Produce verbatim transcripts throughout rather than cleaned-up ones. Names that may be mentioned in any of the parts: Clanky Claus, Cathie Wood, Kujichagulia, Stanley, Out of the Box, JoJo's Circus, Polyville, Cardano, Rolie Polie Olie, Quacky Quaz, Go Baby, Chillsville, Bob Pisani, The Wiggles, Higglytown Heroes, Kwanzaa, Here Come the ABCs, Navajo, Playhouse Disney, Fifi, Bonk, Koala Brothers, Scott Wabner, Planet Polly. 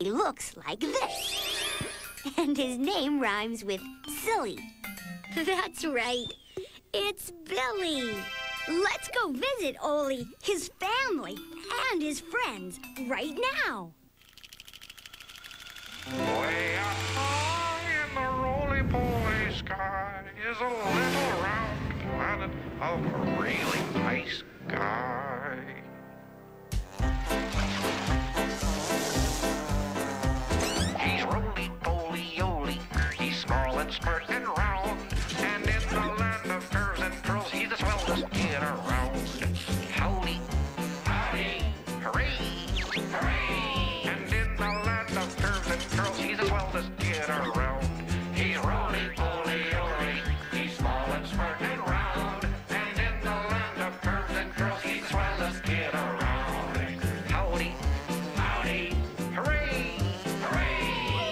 He looks like this. And his name rhymes with silly. That's right. It's Billy. Let's go visit Olie, his family, and his friends right now. Way up high in the roly-poly sky is a little round planet of a really nice guy. He's Rolie Polie Olie. He's small and smart and round. And in the land of curves and pearls, he's the swellest kid around. Howdy. Howdy. Hooray. Hooray. And in the land of curves and pearls, he's the swellest kid around. He's Rolie Polie Olie. He's small and smart and round. And in the land of curves and pearls, he's the swellest kid around. Howdy. Howdy. Hooray. Hooray.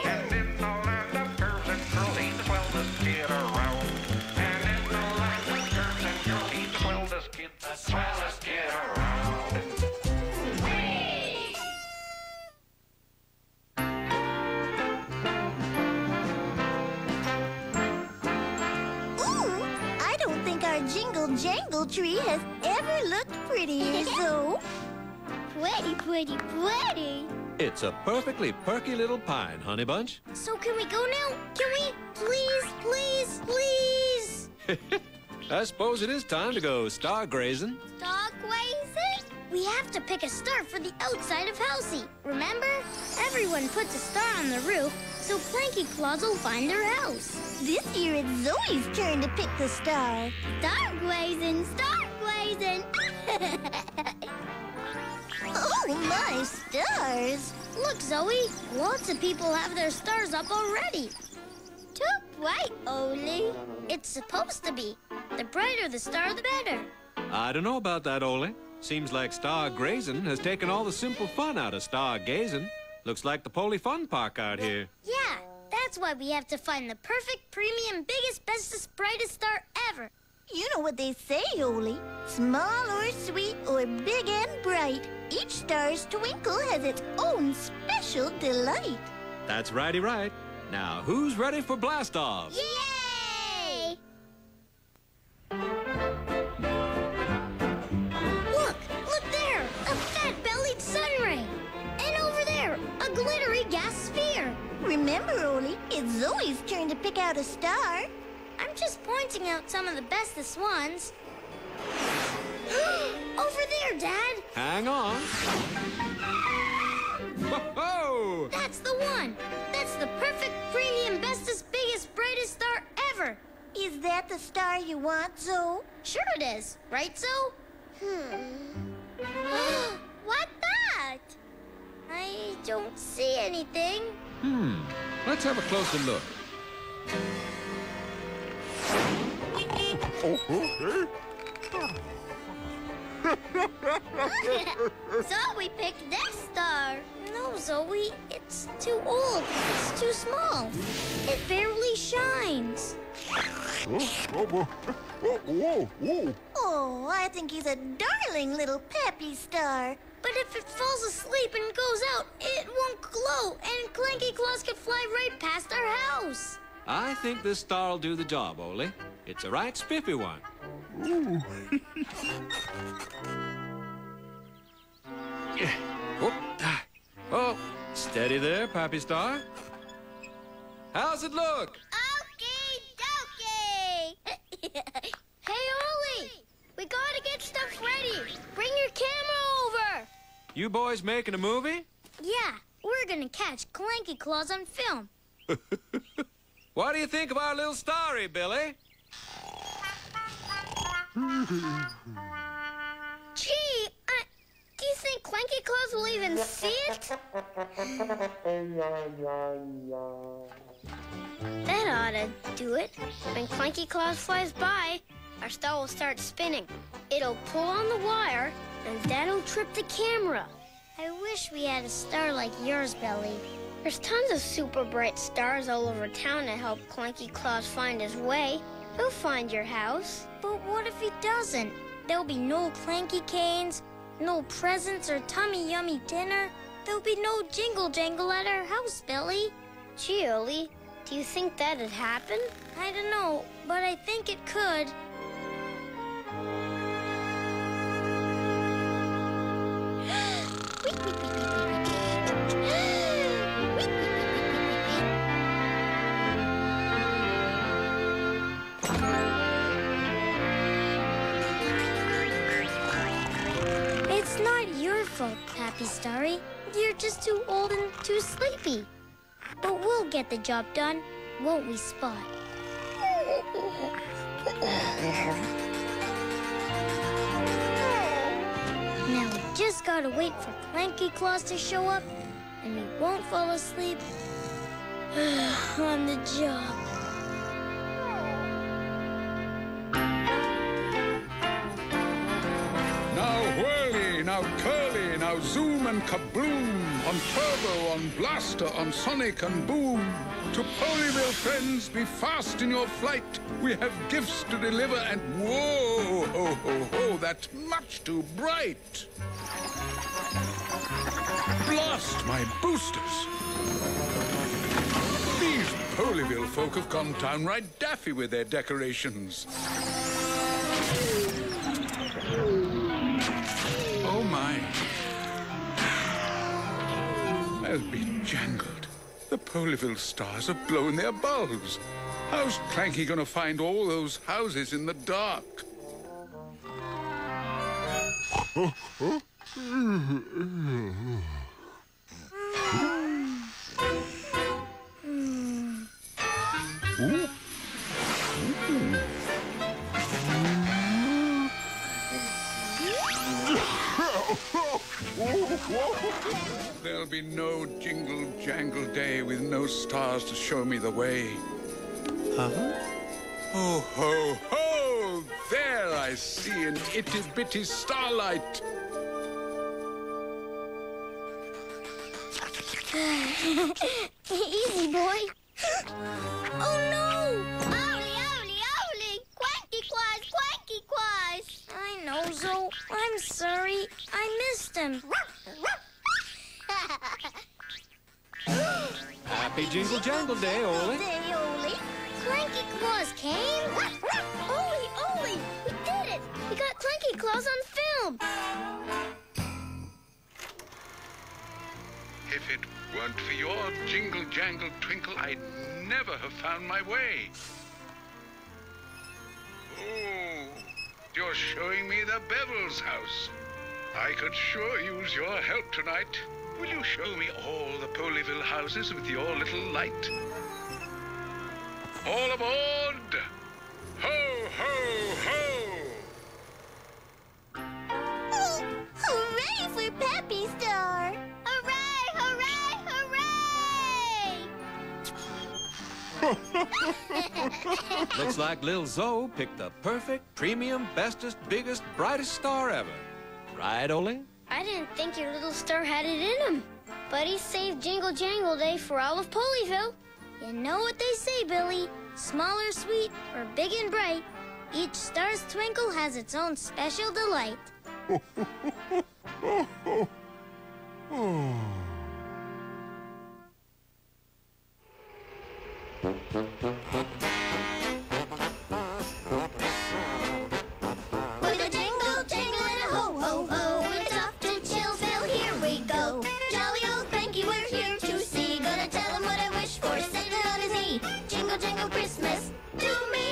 And in the land of curves and pearls, he's the swellest kid around. And in the land of curves and pearls, he's the swellest kid, the swellest kid around. Whee! Ooh, I don't think our jingle jangle tree has ever looked prettier, so pretty, pretty, pretty. It's a perfectly perky little pine, honey bunch. So can we go now? Can we? Please, please, please. I suppose it is time to go star grazing. Dog ways? We have to pick a star for the outside of Halsey, remember? Everyone puts a star on the roof so Clanky Claus will find their house. This year it's Zoe's turn to pick the star. Star glazing, star glazing. Oh, my stars! Look, Zoe, lots of people have their stars up already. Too bright, Olie. It's supposed to be. The brighter the star, the better. I don't know about that, Olie. Seems like star grazing has taken all the simple fun out of star gazing. Looks like the Poly Fun Park out here. Yeah, that's why we have to find the perfect, premium, biggest, bestest, brightest star ever. You know what they say, Olie. Small or sweet or big and bright, each star's twinkle has its own special delight. That's righty right. Now, who's ready for blast off? Yay! Look, look there, a fat-bellied sun ray. And over there, a glittery gas sphere. Remember, Olie, it's Zoe's turn to pick out a star. I'm just pointing out some of the bestest ones. Over there, Dad! Hang on. Ho-ho! That's the one! That's the perfect, premium, bestest, biggest, brightest star ever! Is that the star you want, Zoe? Sure it is. Right, Zoe? Hmm. What's that? I don't see anything. Hmm. Let's have a closer look. Oh, okay. Zoe picked that star. No, Zoe, it's too old. It's too small. It barely shines. Oh, I think he's a darling little peppy star. But if it falls asleep and goes out, it won't glow, and Clanky Claus could fly right past our house. I think this star will do the job, Olie. It's a right spiffy one. Ooh. Yeah. Oh, steady there, Pappy Star. How's it look? Okie dokie. Hey, Olie, we gotta get stuff ready. Bring your camera over. You boys making a movie? Yeah, we're gonna catch Clanky Claus on film. What do you think of our little starry, Billy? Gee, I, do you think Clanky Claus will even see it? That ought to do it. When Clanky Claus flies by, our star will start spinning. It'll pull on the wire, and that'll trip the camera. I wish we had a star like yours, Billy. There's tons of super bright stars all over town to help Clanky Claus find his way. He'll find your house. But what if he doesn't? There'll be no Clanky canes, no presents or tummy yummy dinner. There'll be no jingle jangle at our house, Billy. Gee, Olie, do you think that'd happen? I don't know, but I think it could. It's not your fault, Happy Starry. You're just too old and too sleepy. But we'll get the job done, won't we, Spot? Now we just gotta wait for Clanky Claus to show up, and we won't fall asleep on the job. Now whirly, now curly, now zoom and kabloom, on turbo, on blaster, on sonic and boom. To Polyville, friends, be fast in your flight. We have gifts to deliver and whoa, ho, ho, ho, that's much too bright. Blast my boosters! These Polyville folk have gone downright daffy with their decorations. Oh, my. Has been jangled. The Polyville stars have blown their bulbs. How's Clanky gonna find all those houses in the dark? Ooh. Ooh. There'll be no jingle jangle day with no stars to show me the way. Uh-huh. Oh, ho, ho! There I see an itty-bitty starlight. Easy, boy. Oh, no! Olie, Olie, Olie! Quacky Quaz, Quacky Quaz! I know, Zo. I'm sorry. I missed him. Happy Jingle Jangle Day, Olie. Day, Olie. Clanky Claus came. Olie, Olie! We did it! We got Clanky Claus on film! If it weren't for your jingle jangle twinkle, I'd never have found my way. Oh, you're showing me the Bevel's house. I could sure use your help tonight. Will you show me all the Polyville houses with your little light? All aboard! Ho, ho, ho! Oh, hooray for Peppy Star! Looks like Lil' Zoe picked the perfect, premium, bestest, biggest, brightest star ever. Right, Olie? I didn't think your little star had it in him. But he saved Jingle Jangle Day for all of Polyville. You know what they say, Billy. Small or sweet, or big and bright, each star's twinkle has its own special delight. Oh. With a jingle, jingle, and a ho, ho, ho, it's off to Chillsville, here we go. Jolly old Clanky, we're here to see. Gonna tell him what I wish for, sitting on his knee. Jingle, jingle, Christmas to me.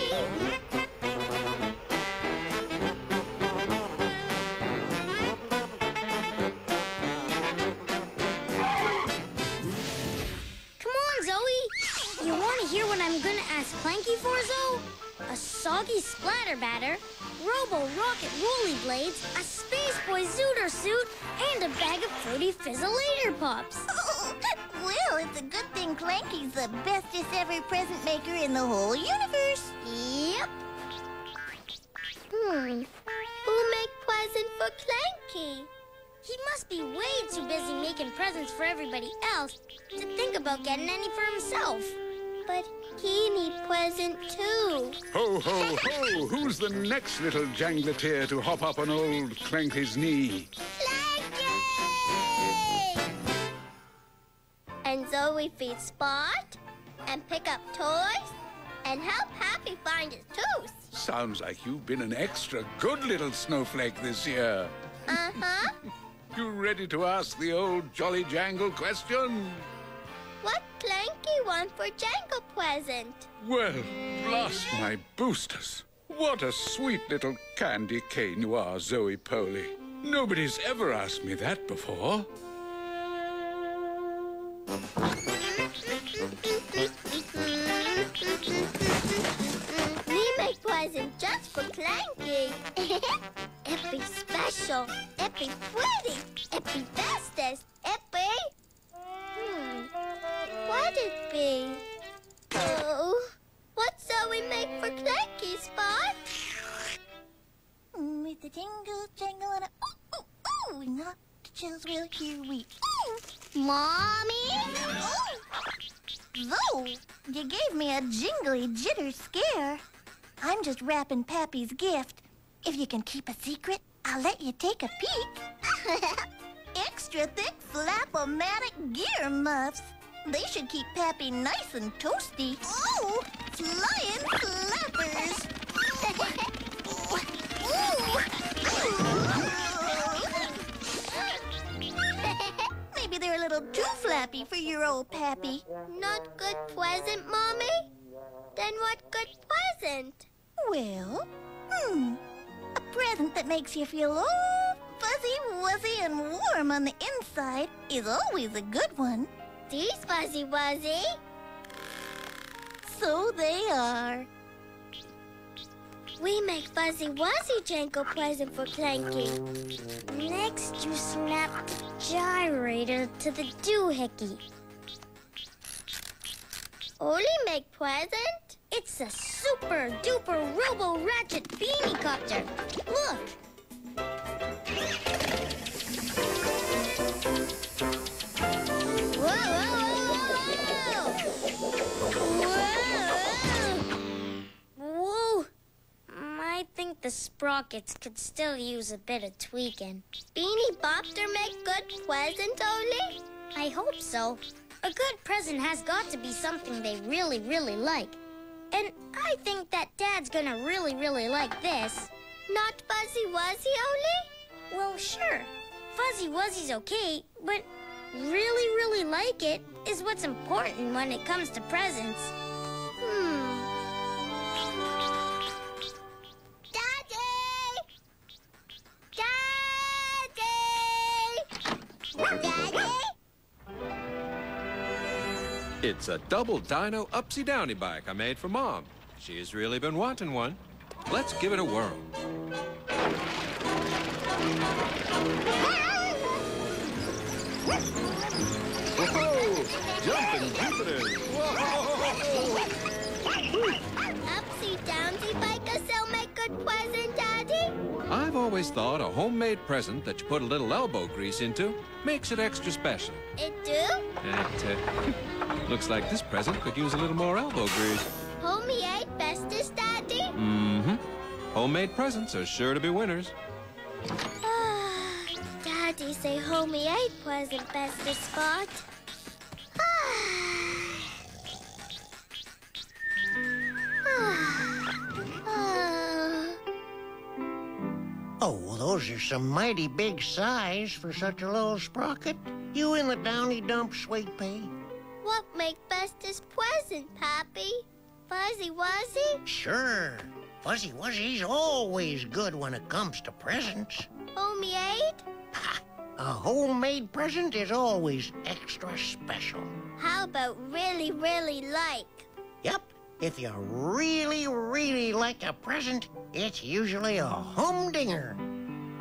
Clanky for, Zo? A soggy splatter batter, robo-rocket rolly blades, a space boy zooter suit, and a bag of fruity fizzle-later pops. Oh, well, it's a good thing Clanky's the bestest ever present maker in the whole universe. Yep. Hmm. Who'll make present for Clanky? He must be way too busy making presents for everybody else to think about getting any for himself. But he needs present, too. Ho, ho, ho! Who's the next little jangleteer to hop up on old Clanky's knee? Clanky! So we feed Spot and pick up toys and help Happy find his tooth. Sounds like you've been an extra good little snowflake this year. Uh-huh. You ready to ask the old Jolly Jangle question? What Clanky won for Jangle present? Well, blast my boosters. What a sweet little candy cane you are, Zoe Poley. Nobody's ever asked me that before. We make presents just for Clanky. It'd be special, it'd be pretty, it'd be bestest, it'd be... Hmm, what'd it be? Oh, what shall we make for Clanky, Spot? With the jingle, jangle, and a ooh, ooh, ooh, not the Chillsville, here we ooh. Mommy? Ooh. Whoa, you gave me a jingly jitter scare. I'm just wrapping Pappy's gift. If you can keep a secret, I'll let you take a peek. Extra thick flap-o-matic gear muffs. They should keep Pappy nice and toasty. Oh, flying flappers! Maybe they're a little too flappy for your old Pappy. Not good present, Mommy? Then what good present? Well, hmm, a present that makes you feel all fuzzy, wuzzy, and warm on the inside is always a good one. These fuzzy wuzzy. So they are. We make fuzzy wuzzy Jangle present for Clanky. Next, you snap the gyrator to the doohickey. Olie make present? It's a super duper robo ratchet beanie copter. Look. Whoa, whoa, whoa, whoa. Whoa. Whoa. I think the sprockets could still use a bit of tweaking. Beanie Bopter make good present, Olie? I hope so. A good present has got to be something they really, really like. And I think that Dad's gonna really, really like this. Not Fuzzy Wuzzy, Olie? Well, sure. Fuzzy Wuzzy's okay, but really, really like it is what's important when it comes to presents. Hmm. Daddy! Daddy! Daddy! It's a double dino upsy-downy bike I made for Mom. She's really been wanting one. Let's give it a whirl. Whoa! Jumping Jupiter! Upsy-downy bike will still make good present, Daddy? I've always thought a homemade present that you put a little elbow grease into makes it extra special. It do? It, uh... Looks like this present could use a little more elbow grease. Homemade bestest, Daddy? Mm-hmm. Homemade presents are sure to be winners. Ah, Daddy say homemade present bestest, Spot. Ah. Ah. Ah. Oh, well, those are some mighty big size for such a little sprocket. You in the downy dump, sweet pea? What make bestest present, Pappy? Fuzzy Wuzzy? Sure. Fuzzy Wuzzy's always good when it comes to presents. Homemade? Ha! A homemade present is always extra special. How about really, really like? Yep. If you really, really like a present, it's usually a humdinger.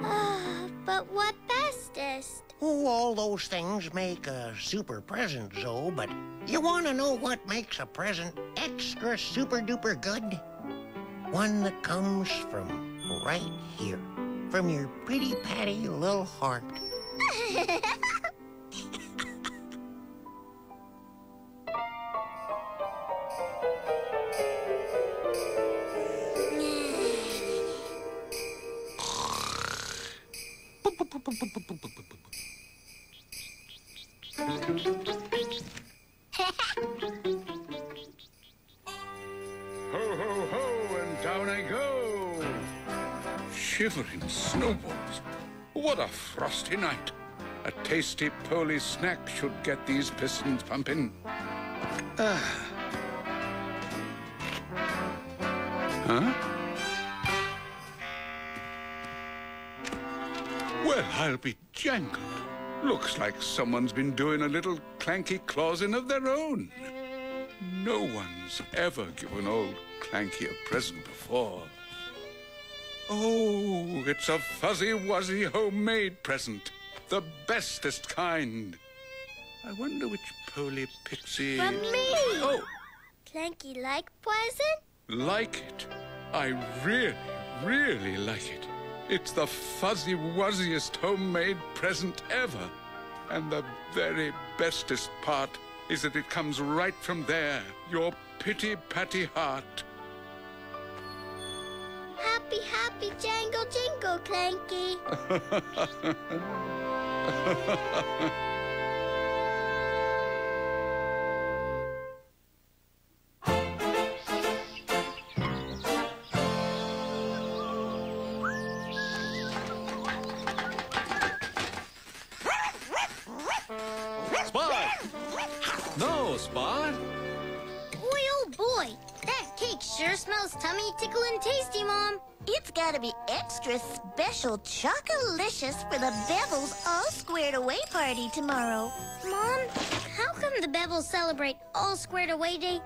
Ah, but what bestest? Oh, all those things make a super present, Zoe, but you want to know what makes a present extra super-duper good? One that comes from right here, from your pretty patty little heart. shivering snowballs. What a frosty night. A tasty Polly snack should get these pistons pumping. Ah. Huh? Well, I'll be jangled. Looks like someone's been doing a little Clanky Clausing of their own. No one's ever given old Clanky a present before. Oh, it's a fuzzy wuzzy homemade present. The bestest kind. I wonder which Polly Pixie... From me! Oh! Clanky like poison? Like it. I really, really like it. It's the fuzzy wuzziest homemade present ever. And the very bestest part is that it comes right from there, your pitty patty heart. Happy, happy, jangle, jingle, Clanky. Gotta be extra special chocolicious for the Bevels All Squared Away party tomorrow. Mom, how come the Bevels celebrate All Squared Away Day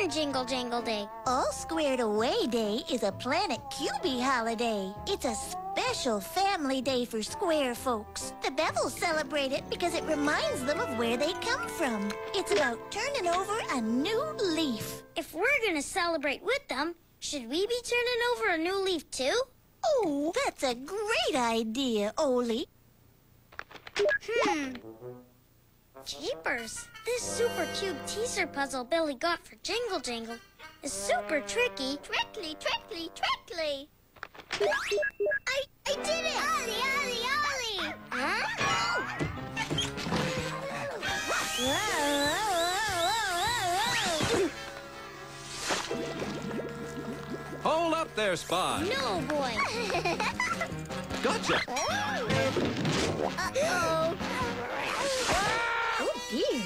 and Jingle Jangle Day? All Squared Away Day is a Planet Q B holiday. It's a special family day for square folks. The Bevels celebrate it because it reminds them of where they come from. It's about turning over a new leaf. If we're gonna celebrate with them, should we be turning over a new leaf, too? Oh, that's a great idea, Olie. Hmm. Jeepers. This super cube teaser puzzle Billy got for Jingle Jangle is super tricky. Trickly, trickly, trickly. I, I did it! Olie, Olie, Olie! Huh? Whoa, whoa. Hold up there, Spot. No, boy. Gotcha. Uh-oh. Oh, dear.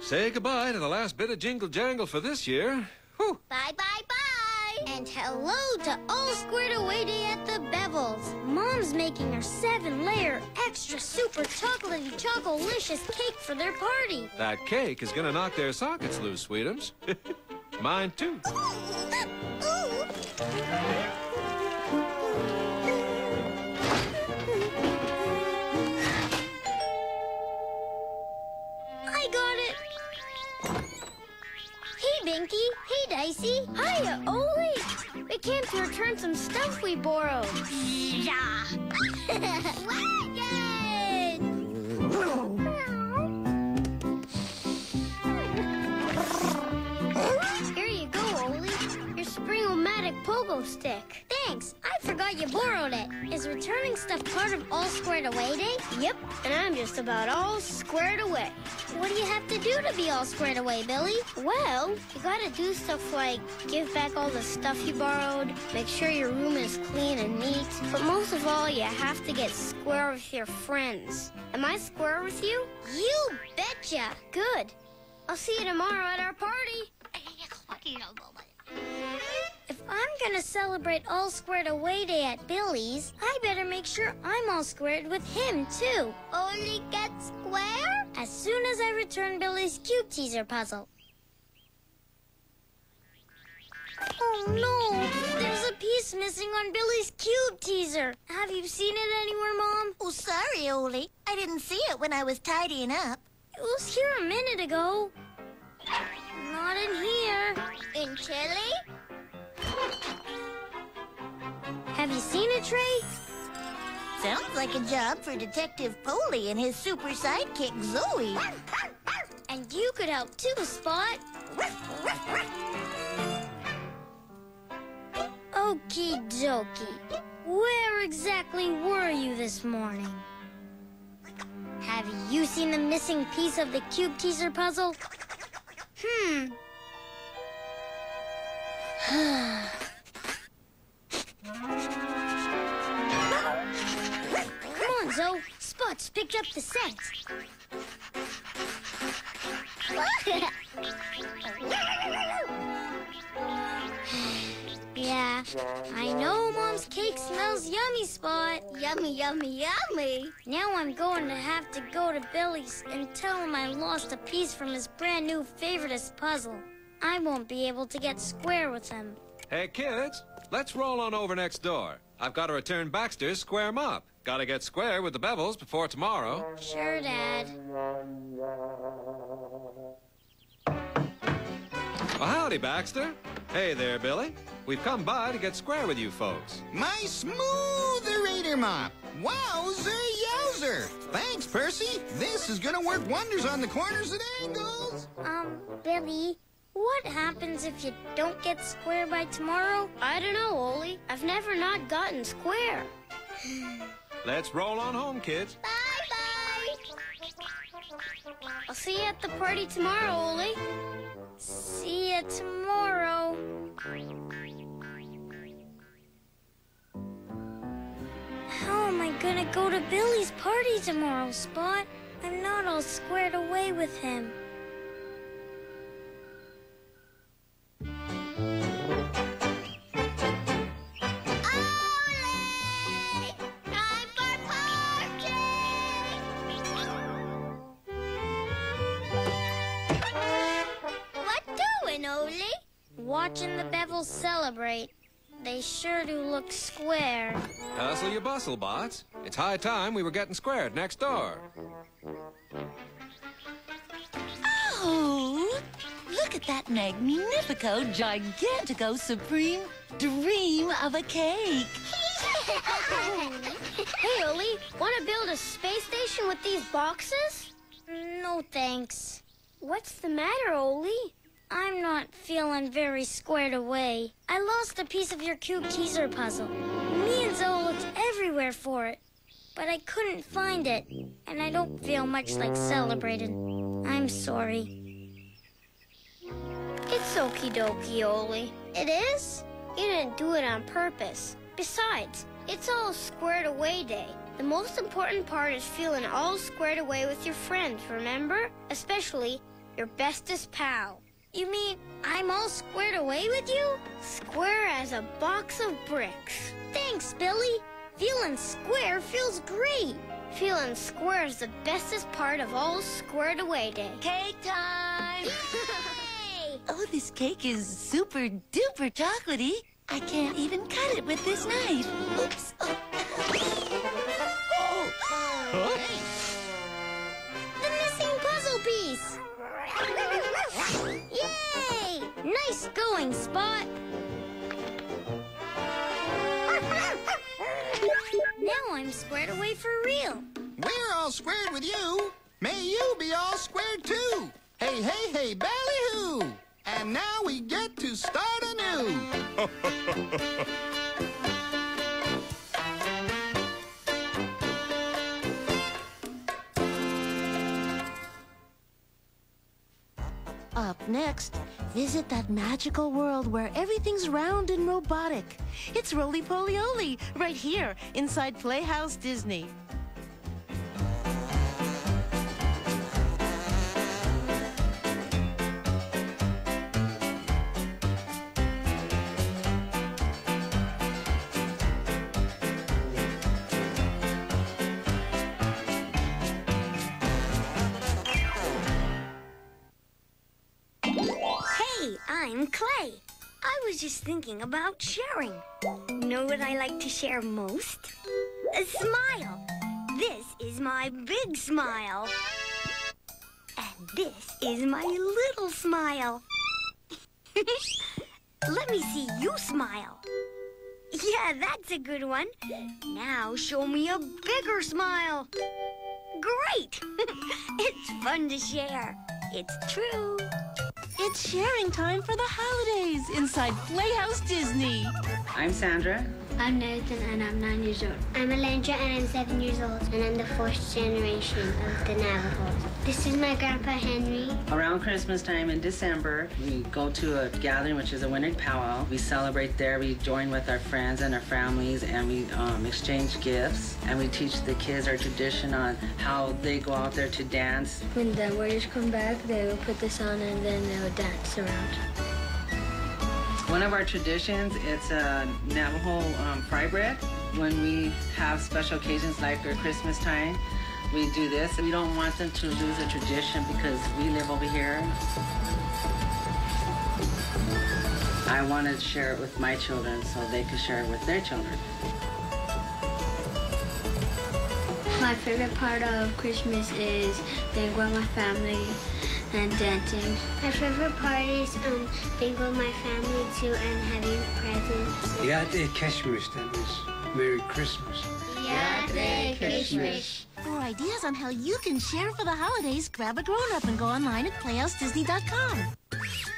Say goodbye to the last bit of Jingle Jangle for this year. Whew. Bye, bye, bye. And hello to All Squared Away Day at the Bevels. Mom's making her seven-layer extra super chocolatey chocolicious cake for their party. That cake is gonna knock their sockets loose, sweetums. Mine too. Ooh. Ooh. I got it. Hey, Binky. Hey, Dicey. Hiya, Olie. We came to return some stuff we borrowed. Yeah. Here you go, Olie. Your spring-o-matic pogo stick. Thanks. I forgot you borrowed it. Is returning stuff part of All Squared Away Day? Yep. And I'm just about all squared away. What do you have to do to be all squared away, Billy? Well, you gotta do stuff like give back all the stuff you borrowed, make sure your room is clean and neat, but most of all, you have to get square with your friends. Am I square with you? You betcha! Good. I'll see you tomorrow at our party. If I'm gonna celebrate All Squared Away Day at Billy's, I better make sure I'm all squared with him, too. Olie gets square? As soon as I return Billy's cube teaser puzzle. Oh, no. There's a piece missing on Billy's cube teaser. Have you seen it anywhere, Mom? Oh, sorry, Olie. I didn't see it when I was tidying up. It was here a minute ago. Not in here. In Chile? Have you seen it, Trey? Sounds like a job for Detective Polly and his super sidekick, Zoe. And you could help too, Spot. Okie dokie. Where exactly were you this morning? Have you seen the missing piece of the cube teaser puzzle? Hmm. Come on, Zo. Spots picked up the scent. Yeah, I know Mom's cake smells yummy, Spot. Yummy, yummy, yummy. Now I'm going to have to go to Billy's and tell him I lost a piece from his brand new favoritist puzzle. I won't be able to get square with him. Hey, kids, let's roll on over next door. I've got to return Baxter's square mop. Got to get square with the Bevels before tomorrow. Sure, Dad. Well, howdy, Baxter. Hey there, Billy. We've come by to get square with you folks. My smootherator mop. Wowzer yowzer. Thanks, Percy. This is going to work wonders on the corners and angles. Um, Billy, what happens if you don't get square by tomorrow? I don't know, Olie. I've never not gotten square. Let's roll on home, kids. Bye-bye. I'll see you at the party tomorrow, Olie. See you tomorrow. How am I gonna go to Billy's party tomorrow, Spot? I'm not all squared away with him. Watching the Bevels celebrate. They sure do look square. Hustle your bustle, Bots. It's high time we were getting squared next door. Oh! Look at that magnifico, gigantico, supreme dream of a cake. Hey, Olie, want to build a space station with these boxes? No, thanks. What's the matter, Olie? I'm not feeling very squared away. I lost a piece of your cube teaser puzzle. Me and Zo looked everywhere for it, but I couldn't find it, and I don't feel much like celebrating. I'm sorry. It's okie dokie, Olie. It is? You didn't do it on purpose. Besides, it's all squared away day. The most important part is feeling all squared away with your friends, remember? Especially your bestest pal. You mean I'm all squared away with you? Square as a box of bricks. Thanks, Billy. Feeling square feels great. Feeling square is the bestest part of all squared away day. Cake time! Yay! Oh, this cake is super duper chocolatey. I can't even cut it with this knife. Oops. Oh. Oh. Huh? The missing puzzle piece. Yay! Nice going, Spot! Now I'm squared away for real. We're all squared with you. May you be all squared too. Hey, hey, hey, ballyhoo! And now we get to start anew. Up next, visit that magical world where everything's round and robotic. It's Rolie Polie Olie, right here inside Playhouse Disney. Clay, I was just thinking about sharing. Know what I like to share most? A smile. This is my big smile. And this is my little smile. Let me see you smile. Yeah, that's a good one. Now show me a bigger smile. Great! It's fun to share. It's true. It's sharing time for the holidays inside Playhouse Disney. I'm Sandra. I'm Nathan and I'm nine years old. I'm Alendra and I'm seven years old. And I'm the fourth generation of the Navajos. This is my grandpa Henry. Around Christmas time in December, we go to a gathering, which is a winter powwow. We celebrate there, we join with our friends and our families, and we um, exchange gifts. And we teach the kids our tradition on how they go out there to dance. When the warriors come back, they will put this on and then they will dance around. One of our traditions, it's a Navajo um, fry bread. When we have special occasions like our Christmas time, we do this. We don't want them to lose a tradition because we live over here. I want to share it with my children so they can share it with their children. My favorite part of Christmas is being with my family and dancing. My favorite part is um, being with my family too and having presents. Yeah, the Christmas, that is. Merry Christmas. Yeah, the Christmas. For ideas on how you can share for the holidays, grab a grown-up and go online at playhouse disney dot com.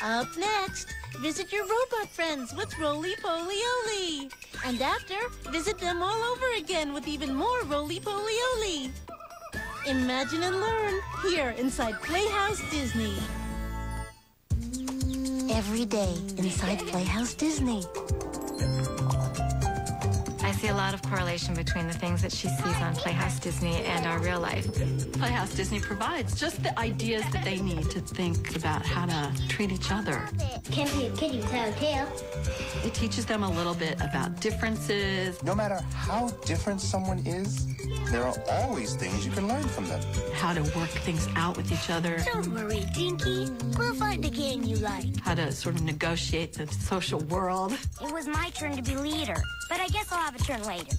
Up next, visit your robot friends with Rolie Polie Olie. And after, visit them all over again with even more Rolie Polie Olie. Imagine and learn here inside Playhouse Disney. Every day inside Playhouse Disney. I see a lot of correlation between the things that she sees on Playhouse Disney and our real life. Playhouse Disney provides just the ideas that they need to think about how to treat each other. Can't be a kitty without a tail. It teaches them a little bit about differences. No matter how different someone is, there are always things you can learn from them. How to work things out with each other. Don't worry, Dinky. We'll find a gang you like. How to sort of negotiate the social world. It was my turn to be leader, but I guess I'll have a turn later.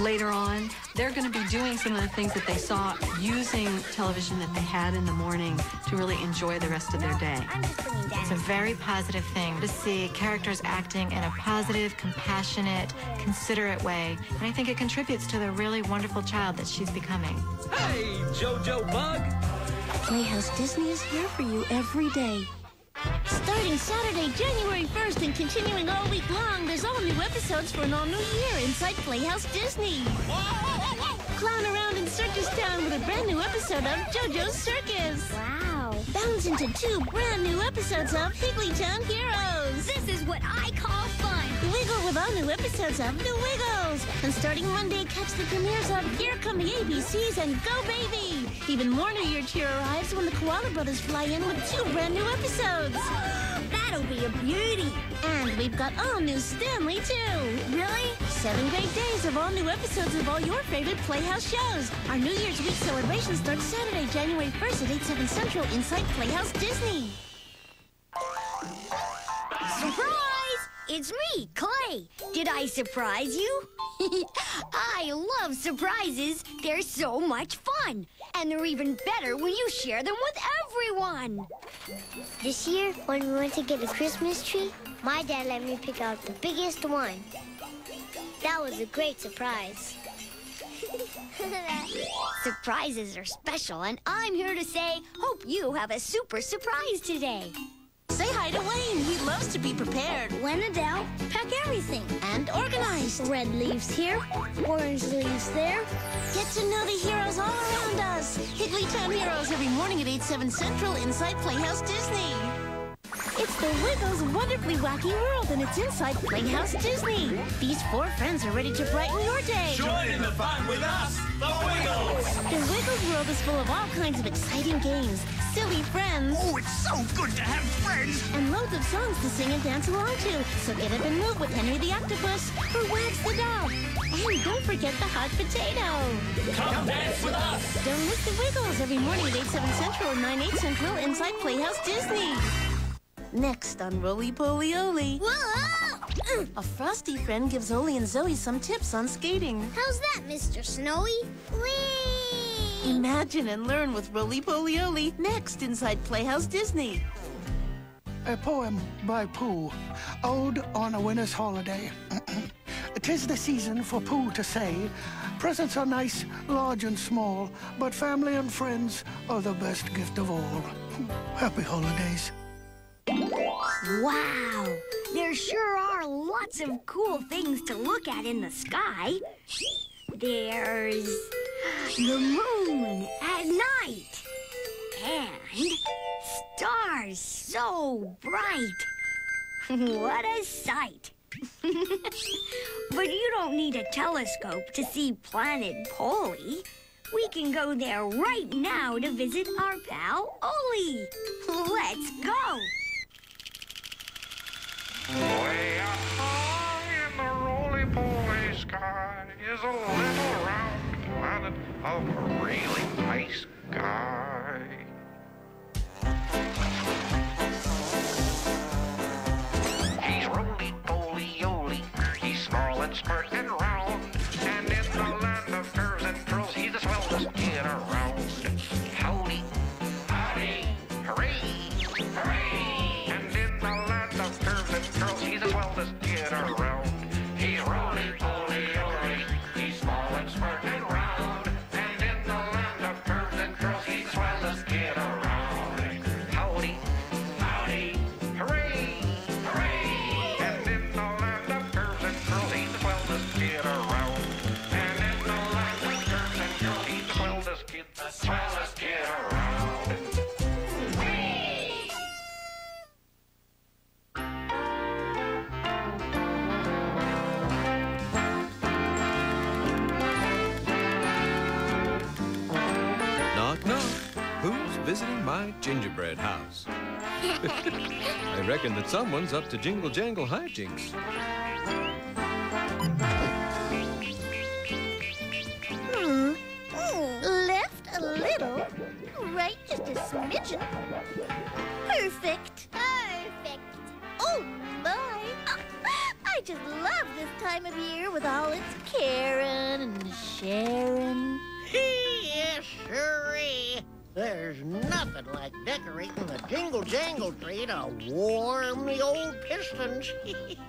Later on, they're going to be doing some of the things that they saw using television that they had in the morning to really enjoy the rest of their day. I'm just bringing down. It's a very positive thing to see characters acting in a positive, compassionate, considerate way. And I think it contributes to the really wonderful child that she's becoming. Hey, JoJo Bug! Playhouse Disney is here for you every day. Starting Saturday, January first and continuing all week long, there's all new episodes for an all-new year inside Playhouse Disney. Clown around in Circus Town with a brand new episode of JoJo's Circus. Wow. Bounce into two brand new episodes of Higglytown Heroes. This is what I call fun. Wiggle with all new episodes of The Wiggles. And starting Monday, catch the premieres of Here Come the A B Cs and Go Baby. Even more New Year cheer arrives when the Koala Brothers fly in with two brand new episodes. That'll be a beauty. And we've got all new Stanley, too. Really? Seven great days of all new episodes of all your favorite Playhouse shows. Our New Year's Week celebration starts Saturday, January first at eight, seven central inside Playhouse Disney. Surprise! It's me, Clay. Did I surprise you? I love surprises. They're so much fun. And they're even better when you share them with everyone. This year, when we went to get a Christmas tree, my dad let me pick out the biggest one. That was a great surprise. Surprises are special, and I'm here to say, hope you have a super surprise today. Say hi to Wayne. He loves to be prepared. When in doubt, pack everything. And organized. Red leaves here, orange leaves there. Get to know the heroes all around us. Higglytown Heroes every morning at eight, seven central inside Playhouse Disney. It's the Wiggles' wonderfully wacky world, and it's inside Playhouse Disney. These four friends are ready to brighten your day. Join in the fun with us, the Wiggles! The Wiggles world is full of all kinds of exciting games, silly friends. Oh, it's so good to have friends! And loads of songs to sing and dance along to. So get up and move with Henry the Octopus or Wags the Dog. And don't forget the hot potato. Come, Come dance with us! Don't miss the Wiggles every morning at eight, seven central and nine, eight central inside Playhouse Disney. Next on Rolie Polie Olie. Whoa! A frosty friend gives Olie and Zoe some tips on skating. How's that, Mister Snowy? Whee! Imagine and learn with Rolie Polie Olie. Next inside Playhouse Disney. A poem by Pooh. Ode on a winter's holiday. "'Tis the season for Pooh to say, presents are nice, large and small, but family and friends are the best gift of all. Happy holidays." Wow, there sure are lots lots of cool things to look at in the sky. There's the moon at night and stars so bright. What a sight! But you don't need a telescope to see Planet Polly. We can go there right now to visit our pal Olie. Let's go! Way up high in the Rolie Polie sky is a little round planet of a really nice guy. He's Rolie Polie Olie. He's small and smart and round. And in the land of curves and curls, he's the swellest kid around. Howdy, howdy, hooray, hooray. And in the land of curves and curls, he's the swellest kid around. He's Rolie Polie Olie. He's small and smart and round. And in the land of curves and curls, he's the swellest kid around. Howdy, howdy, hooray, hooray. And in the land of curves and curls, he's the swellest kid around. And in the land of curves and curls, he's the swellest kid, the swellest kid around. Knock, knock. Who's visiting my gingerbread house? I reckon that someone's up to jingle jangle hijinks. Hmm. Mm, left a little, right just a smidgen. Perfect. Perfect. Oh, my. I just love this time of year with all its Karen and Sharon. Yes, sirree. There's nothing like decorating the jingle jangle tree to warm the old pistons.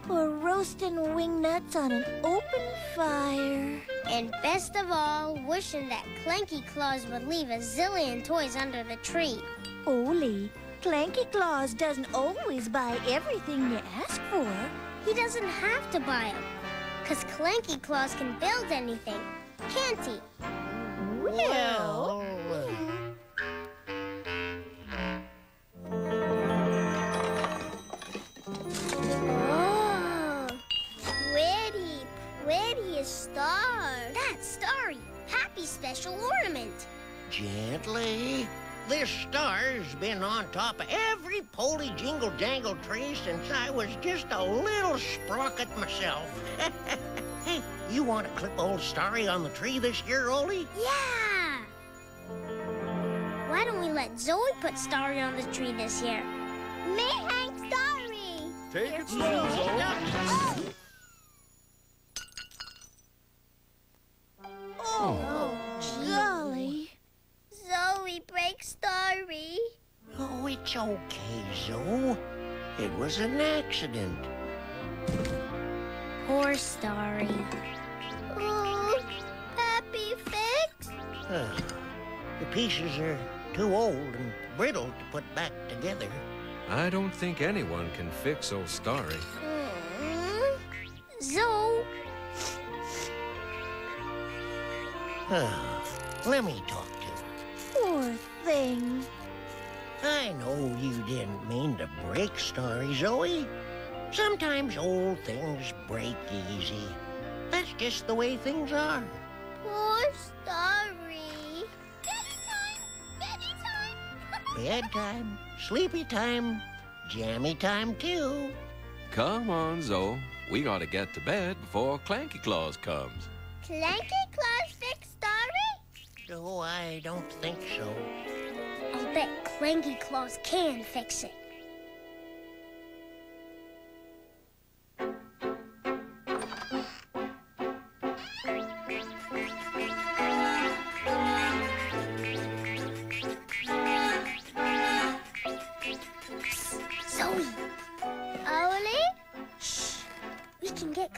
Or roasting wingnuts on an open fire. And best of all, wishing that Clanky Claus would leave a zillion toys under the tree. Olie, Clanky Claus doesn't always buy everything you ask for. He doesn't have to buy them, because Clanky Claus can build anything, can't he? Well... Oh, pretty, pretty star. That starry, happy special ornament. Gently. This star's been on top of every Polie jingle jangle tree since I was just a little sprocket myself. Hey, you want to clip old Starry on the tree this year, Olie? Yeah! Why don't we let Zoe put Starry on the tree this year? Me and Starry! Take it slow, Zoe. Oh! Oh, jolly. Zoe breaks Starry. Oh, it's okay, Zoe. It was an accident. Poor Starry. Oh, happy fix? Uh, the pieces are too old and brittle to put back together. I don't think anyone can fix old Starry. Mm-hmm. Zoe. Uh, let me talk to her. Poor thing. I know you didn't mean to break Starry, Zoe. Sometimes old things break easy. That's just the way things are. Poor Starry. Bedtime! Bedtime! Bedtime, sleepy time, jammy time, too. Come on, Zoe. We gotta get to bed before Clanky Claus comes. Clanky Claus fix Starry? Oh, I don't think so. I'll bet Clanky Claus can fix it.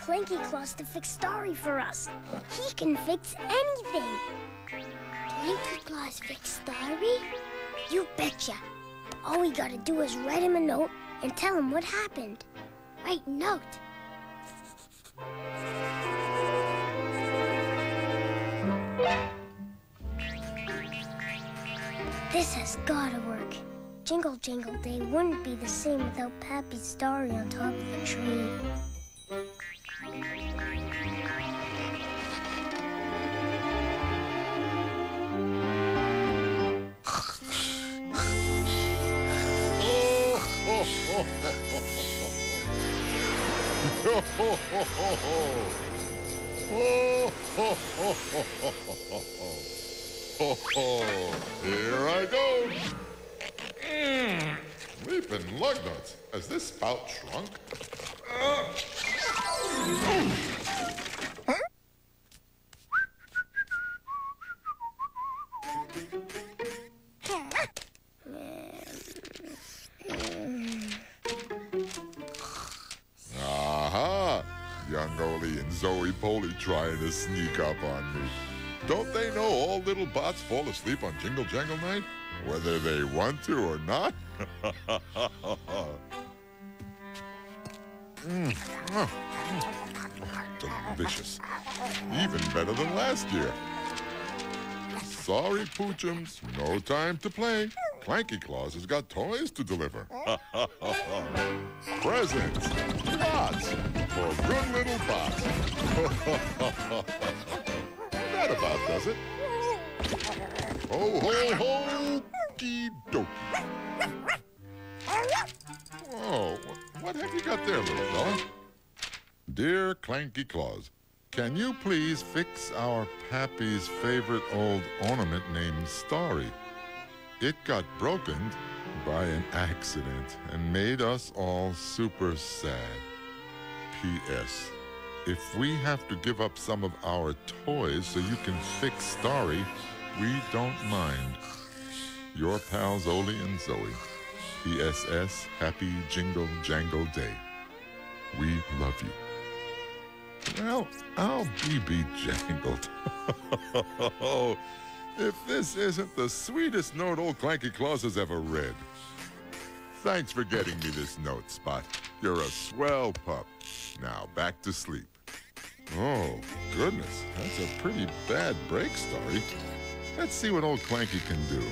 Clanky Claus to fix Starry for us. He can fix anything. Clanky Claus fix Starry? You betcha. All we gotta do is write him a note and tell him what happened. Write note. This has gotta work. Jingle Jangle Day wouldn't be the same without Pappy's story on top of the tree. Ho, ho, ho, ho, ho. Ho, ho, ho, ho, ho, ho, ho, ho. Here I go. Mm. Leaping lug nuts. Has this spout shrunk? Uh. Huh? Zoe Polly trying to sneak up on me. Don't they know all little bots fall asleep on Jingle Jangle Night? Whether they want to or not? mm. oh. Oh, delicious. Even better than last year. Sorry, Poochums. No time to play. Clanky Claus has got toys to deliver. Presents. Bots. For good little bots. That about does it. Ho, ho, ho, dee doke. Oh, what have you got there, little fella? Dear Clanky Claus, can you please fix our Pappy's favorite old ornament named Starry? It got broken by an accident and made us all super sad. P S If we have to give up some of our toys so you can fix Starry, we don't mind. Your pals Olie and Zoe. P S S Happy Jingle Jangle Day. We love you. Well, I'll be bejangled. If this isn't the sweetest note old Clanky Claus has ever read. Thanks for getting me this note, Spot. You're a swell pup. Now back to sleep. Oh, goodness, that's a pretty bad break, Starry. Let's see what old Clanky can do.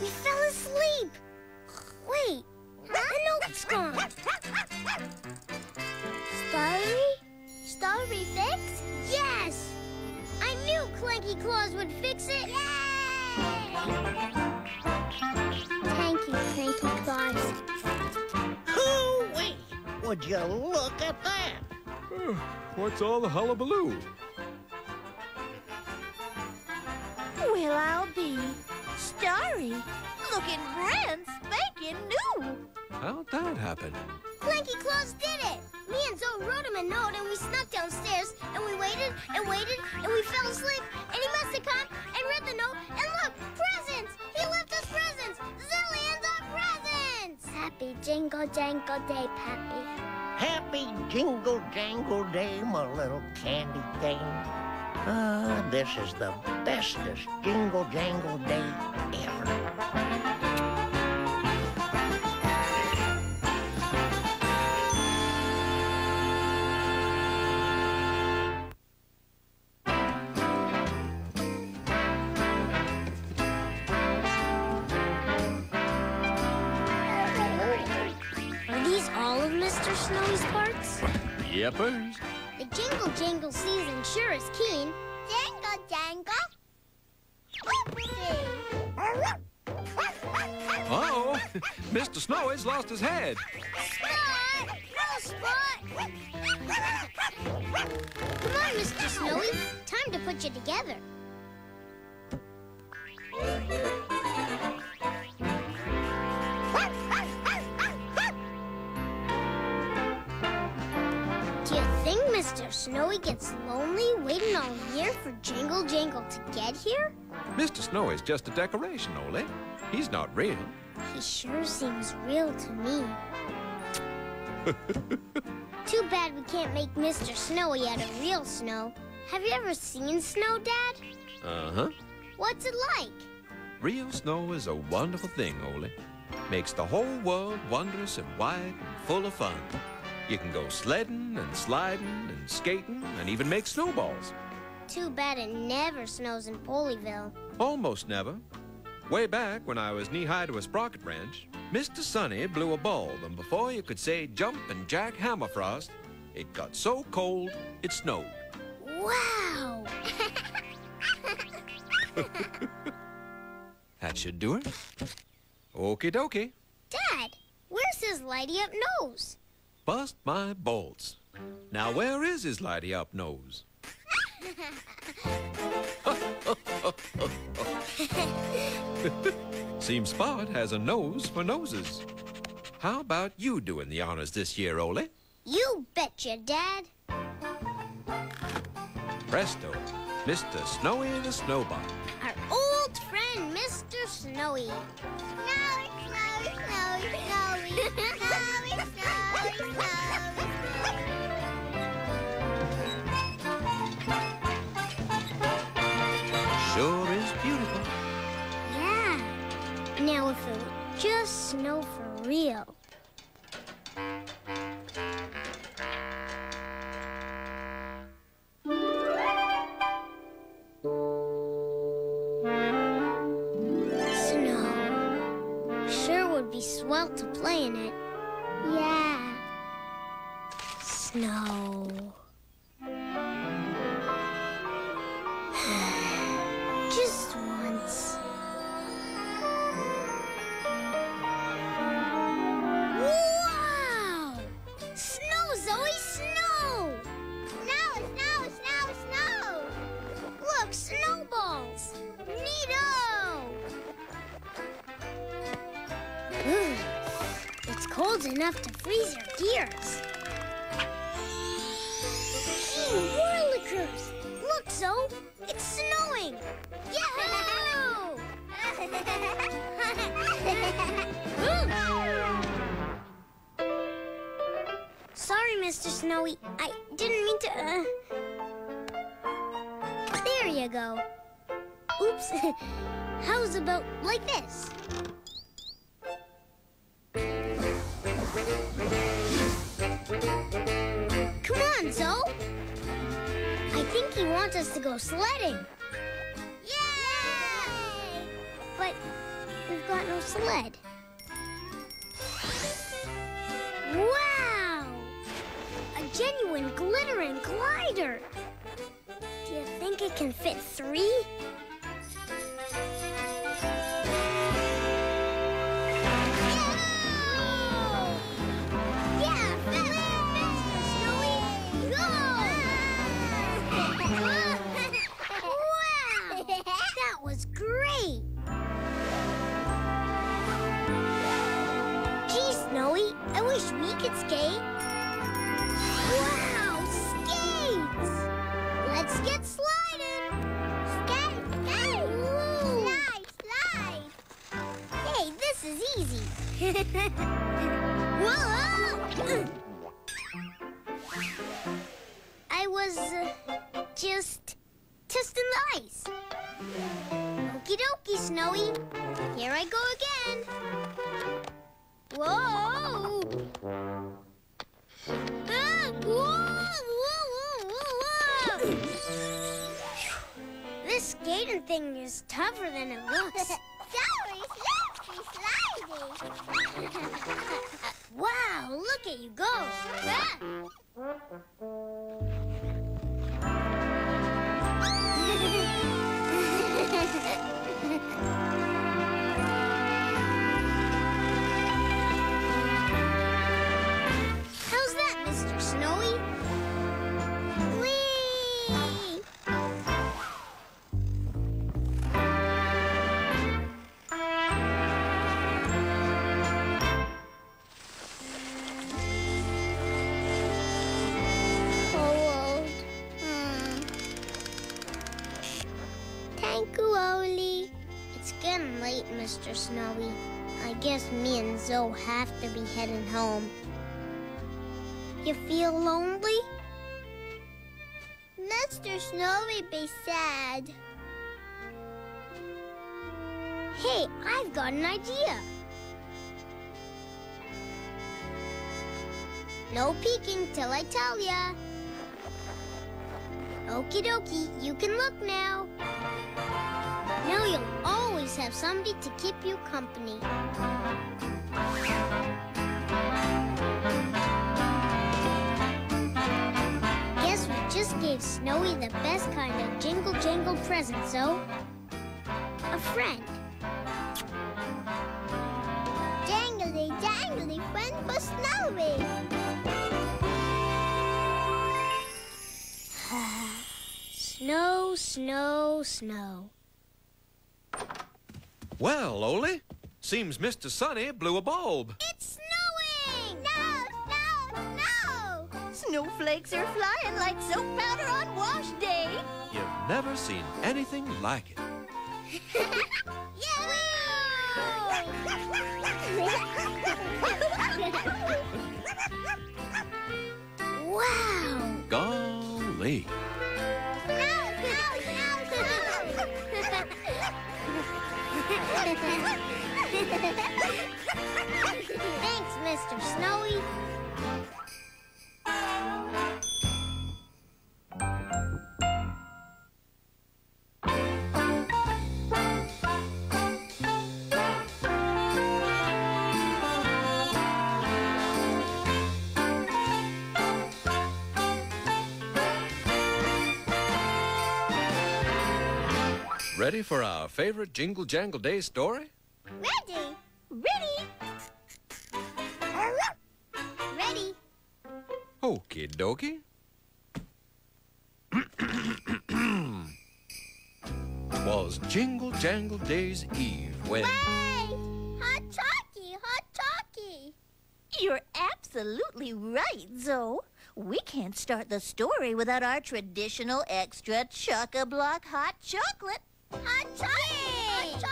You fell asleep. Wait, the note's gone. Starry? Starry fixed? Yes! I knew Clanky Claus would fix it! Yay! Thank you, Clanky Claus. Hooey! Would you look at that? Uh, what's all the hullabaloo? Well, I'll be Starry, looking brand spanking new. How'd that happen? Clanky Claus did it! Me and Zoe wrote him a note, and we snuck downstairs, and we waited, and waited, and we fell asleep, and he must have come, and read the note, and look, presents! He left us presents! Zillions of presents! Happy Jingle Jangle Day, Pappy. Happy Jingle Jangle Day, my little candy thing. Ah, uh, this is the bestest Jingle Jangle Day ever. Yeppers. The jingle jangle season sure is keen. Jangle jangle. Uh-oh, Mister Snowy's lost his head. Spot! Oh, Spot! Come on, Mister Snowy. Time to put you together. Mister Snowy gets lonely waiting all year for Jingle Jangle to get here? Mister Snowy's just a decoration, Olie. He's not real. He sure seems real to me. Too bad we can't make Mister Snowy out of real snow. Have you ever seen snow, Dad? Uh-huh. What's it like? Real snow is a wonderful thing, Olie. makes the whole world wondrous and wide and full of fun. You can go sledding and sliding and skating and even make snowballs. Too bad it never snows in Polyville. Almost never. Way back when I was knee-high to a sprocket branch, Mister Sunny blew a bulb, and before you could say jump and jack hammer frost, it got so cold, it snowed. Wow! That should do it. Okie dokie. Dad, where's his lighty-up nose? Bust my bolts. Now where is his lighty-up nose? Seems Spot has a nose for noses. How about you doing the honors this year, Olie? You betcha, Dad. Presto, Mister Snowy the Snowbot. Our old friend, Mister Snowy. Snowy, Snowy, Snowy, Snowy, Snowy, Snowy, Snowy, Snowy. Sure is beautiful. Yeah. Now if it would just snow for real. Snow. Sure would be swell to play in it. Yeah. Snow. Just once. Wow! Snow, Zoe, snow! Snow, snow, snow, snow! Look, snowballs! Neato! Ooh, it's cold enough to freeze your gears. Gee, whirlickers! Look, Zoe, it's snowing! Yahoo! Sorry, Mister Snowy. I didn't mean to... Uh... There you go. Oops. How's about like this? Come on, Zoe. I think he wants us to go sledding. But we've got no sled. Wow! A genuine glittering glider! Do you think it can fit three? I wish we could skate. Wow, skates! Let's get sliding. Skate, skate, woo! Slide, slide. Hey, this is easy. Whoa! I was uh, just testing the ice. Okie dokie, Snowy. Here I go again. Whoa! Ah, whoa, whoa, whoa, whoa, whoa. This skating thing is tougher than it looks. Sorry, slippery, sliding. Wow, look at you go. Ah. Snowy? Whee! Cold. Hmm. Thank you, Olie. It's getting late, Mister Snowy. I guess me and Zoe have to be heading home. You feel lonely? Mister Snowy be sad. Hey, I've got an idea. No peeking till I tell ya. Okie dokie, you can look now. Now you'll always have somebody to keep you company. Guess we just gave Snowy the best kind of jingle jangle present, so... a friend. Dangly, dangly friend for Snowy. Snow, snow, snow. Well, Olie, seems Mister Sunny blew a bulb. It's snowing! No, no, no! Snowflakes are flying like soap powder on wash day. You've never seen anything like it. Wow! Golly! Thanks, Mister Snowy. Ready for our favorite Jingle Jangle Day story? Ready! Ready! Ready! Okie dokie. Was Jingle Jangle Day's Eve when... Way! Hot talkie! Hot talkie! You're absolutely right, Zoe. We can't start the story without our traditional extra chock-a-block hot chocolate. Hot chocolate! Hot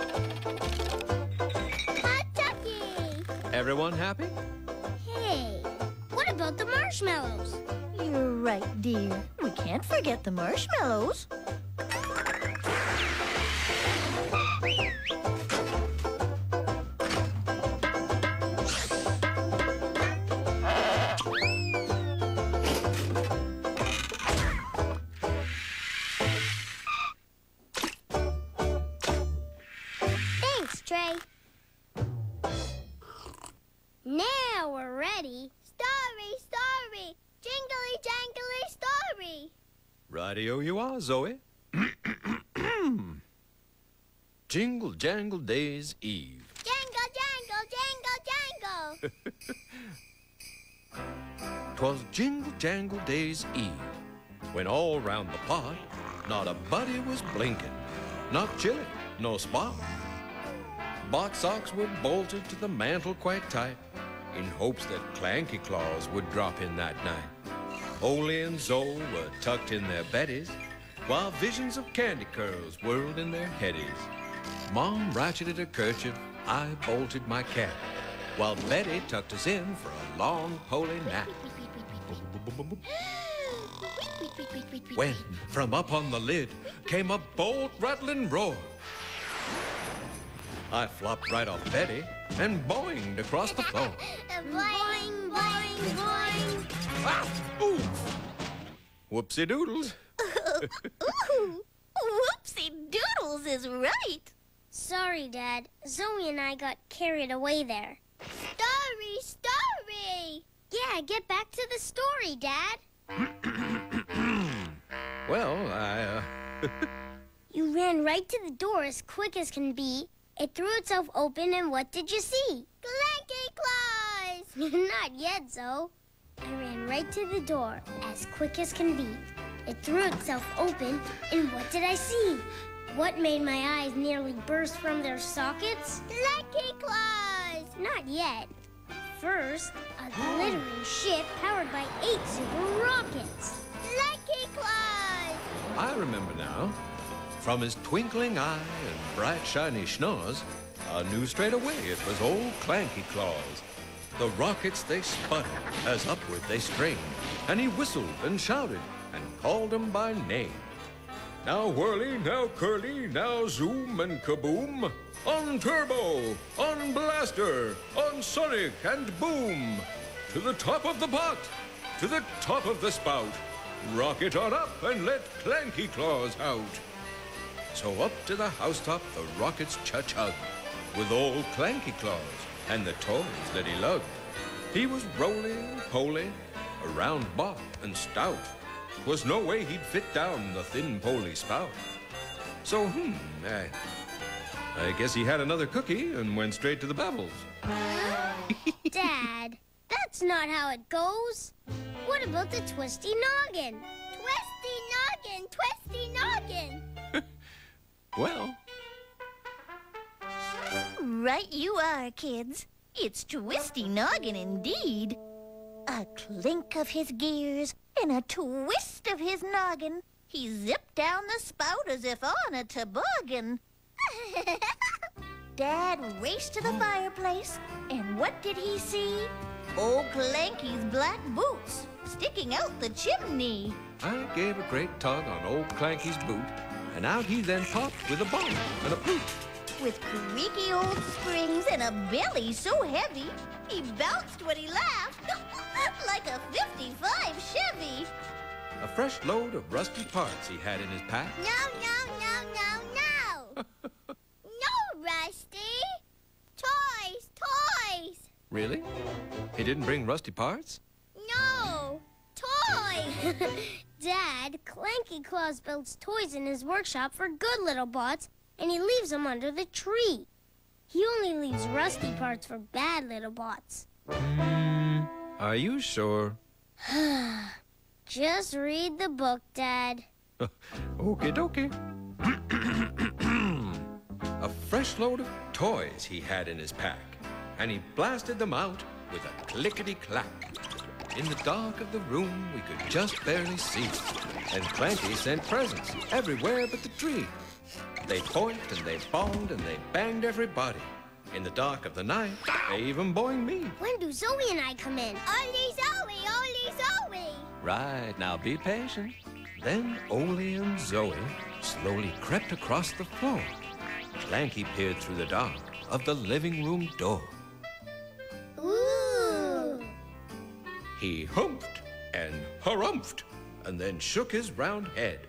chocolate! Hot chocolate! Everyone happy? Hey, what about the marshmallows? You're right, dear. We can't forget the marshmallows. Rightio you are, Zoe. Jingle Jangle Day's Eve. Jangle, jangle, jangle, jangle. 'Twas Jingle Jangle Day's Eve, when all round the pot, not a buddy was blinking, not chilly, no spot. Box socks were bolted to the mantel quite tight, in hopes that Clanky Claus would drop in that night. Olie and Zoe were tucked in their beddies, while visions of candy curls whirled in their headies. Mom ratcheted a kerchief, I bolted my cap, while Betty tucked us in for a long poly nap. When, from up on the lid, came a bolt rattling roar. I flopped right off Betty and boinged across the floor. Boing, boing, boing. Ah! Ooh! Whoopsie doodles. Ooh! Whoopsie doodles is right. Sorry, Dad. Zoe and I got carried away there. Story, story! Yeah, get back to the story, Dad. Well, I, uh... You ran right to the door as quick as can be. It threw itself open, and what did you see? Clanky Claus! Not yet, Zoe. I ran right to the door, as quick as can be. It threw itself open, and what did I see? What made my eyes nearly burst from their sockets? Clanky Claus! Not yet. First, a glittering ship powered by eight super rockets. Clanky Claus! I remember now. From his twinkling eye and bright, shiny schnoz, I knew straight away it was old Clanky Claus. The rockets, they sputtered, as upward they strained, and he whistled and shouted and called them by name. Now whirly, now curly, now zoom and kaboom. On turbo, on blaster, on sonic and boom. To the top of the pot, to the top of the spout. Rocket on up and let Clanky Claus out. So up to the housetop the rockets cha-chug. With old Clanky Claus and the toys that he lugged. He was roly-poly, a round bob and stout. 'Twas no way he'd fit down the thin poly spout. So, hmm, I, I guess he had another cookie and went straight to the bubbles. Huh? Dad, that's not how it goes. What about the twisty noggin? Twisty noggin, twisty noggin. Well. Right you are, kids. It's twisty noggin indeed. A clink of his gears and a twist of his noggin. He zipped down the spout as if on a toboggan. Dad raced to the fireplace, and what did he see? Old Clanky's black boots sticking out the chimney. I gave a great tug on old Clanky's boot, and out he then popped with a bump and a poot. With creaky old springs and a belly so heavy, he bounced when he laughed like a fifty-five Chevy. A fresh load of rusty parts he had in his pack. No, no, no, no, no. No, Rusty. Toys, toys. Really? He didn't bring rusty parts? No, toys. Dad, Clanky Claus builds toys in his workshop for good little bots, and he leaves them under the tree. He only leaves rusty parts for bad little bots. Mm, are you sure? Just read the book, Dad. Okie dokie. A fresh load of toys he had in his pack, and he blasted them out with a clickety-clack. In the dark of the room, we could just barely see, and Clanky sent presents everywhere but the tree. They poinked and they bonged and they banged everybody. In the dark of the night, they even boinged me. When do Zoe and I come in? Only Zoe, only Zoe. Right, now be patient. Then Olie and Zoe slowly crept across the floor. Clanky peered through the dark of the living room door. Ooh. He humped and harumphed and then shook his round head.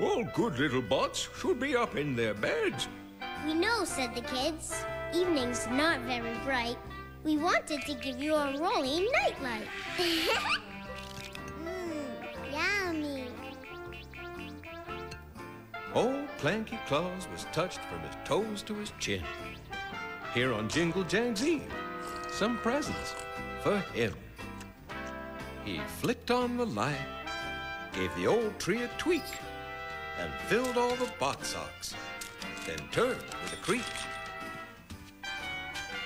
All good little bots should be up in their beds. We know, said the kids. Evening's not very bright. We wanted to give you a Rolie nightlight. Mmm, yummy. Old Clanky Claus was touched from his toes to his chin. Here on Jingle Jang's Eve, some presents for him. He flicked on the light, gave the old tree a tweak, and filled all the bot socks, then turned with a creak.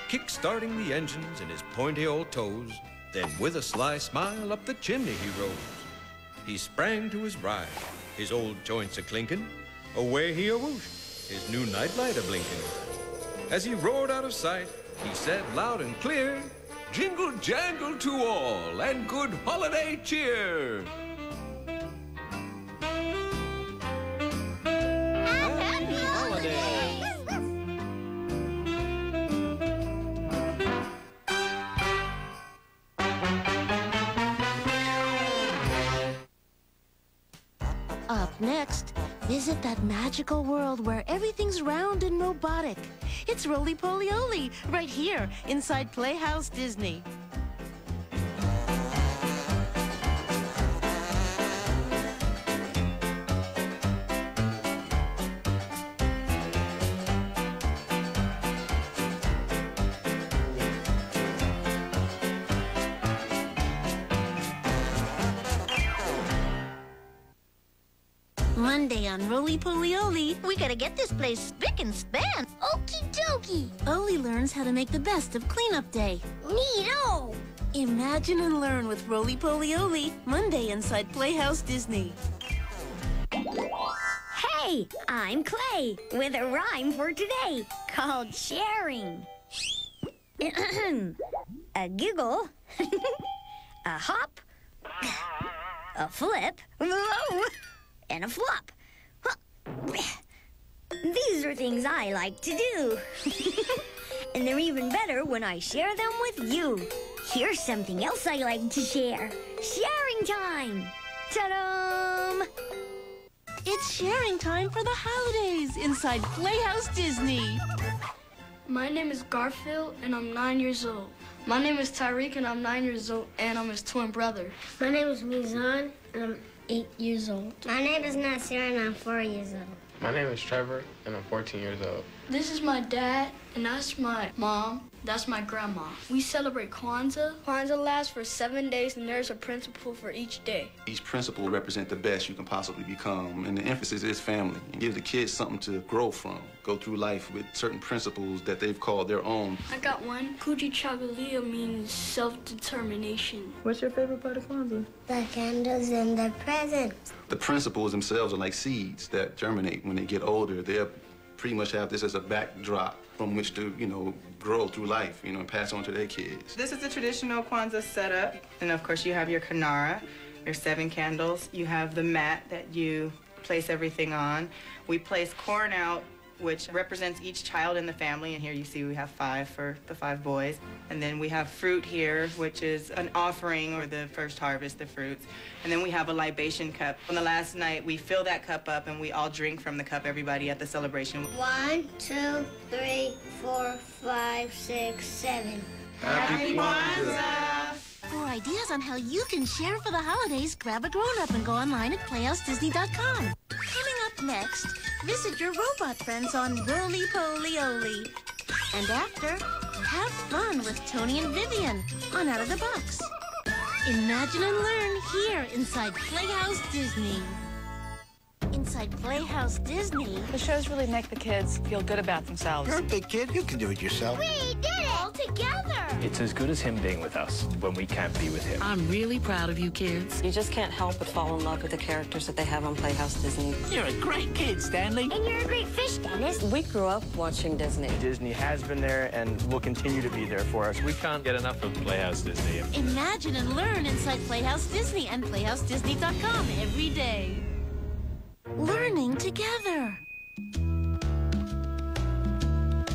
Kick-starting the engines in his pointy old toes, then with a sly smile up the chimney he rose. He sprang to his ride, his old joints a-clinkin', away he a-whooshed, his new nightlight a-blinkin'. As he roared out of sight, he said loud and clear, "Jingle jangle to all, and good holiday cheer!" Next, visit that magical world where everything's round and robotic. It's Rolie Polie Olie, right here inside Playhouse Disney. Monday on Rolie Polie Olie, we gotta get this place spick and span. Okie dokie. Olie learns how to make the best of cleanup day. Neato. Imagine and learn with Rolie Polie Olie, Monday inside Playhouse Disney. Hey, I'm Clay with a rhyme for today called sharing. A giggle, a hop, a flip, and a flop. Huh. These are things I like to do. And they're even better when I share them with you. Here's something else I like to share. Sharing time! Ta-da! It's sharing time for the holidays inside Playhouse Disney. My name is Garfield, and I'm nine years old. My name is Tyreek, and I'm nine years old, and I'm his twin brother. My name is Mizan, and I'm eight years old. My name is Nasir, and I'm four years old. My name is Trevor, and I'm fourteen years old. This is my dad, and that's my mom. That's my grandma. We celebrate Kwanzaa. Kwanzaa lasts for seven days, and there's a principle for each day. Each principle represents the best you can possibly become, and the emphasis is family. And give the kids something to grow from, go through life with certain principles that they've called their own. I got one. Kujichagulia means self-determination. What's your favorite part of Kwanzaa? The candles and the presents. The principles themselves are like seeds that germinate when they get older. They're pretty much have this as a backdrop from which to, you know, grow through life, you know, and pass on to their kids. This is the traditional Kwanzaa setup. And of course you have your Kanara, your seven candles. You have the mat that you place everything on. We place corn out, which represents each child in the family. And here you see we have five for the five boys. And then we have fruit here, which is an offering or the first harvest, the fruits. And then we have a libation cup. On the last night, we fill that cup up and we all drink from the cup, everybody at the celebration. One, two, three, four, five, six, seven. Happy Kwanzaa! For ideas on how you can share for the holidays, grab a grown-up and go online at playhouse disney dot com. Coming up next, visit your robot friends on Rolie Polie Olie. And after, have fun with Tony and Vivian on Out of the Box. Imagine and learn here inside Playhouse Disney. Inside Playhouse Disney, the shows really make the kids feel good about themselves. You're a big kid. You can do it yourself. We did it all together. It's as good as him being with us when we can't be with him. I'm really proud of you kids. You just can't help but fall in love with the characters that they have on Playhouse Disney. You're a great kid, Stanley. And you're a great fish, Dennis. We grew up watching Disney. Disney has been there and will continue to be there for us. We can't get enough of Playhouse Disney. Imagine and learn inside Playhouse Disney and playhouse disney dot com every day. Learning together.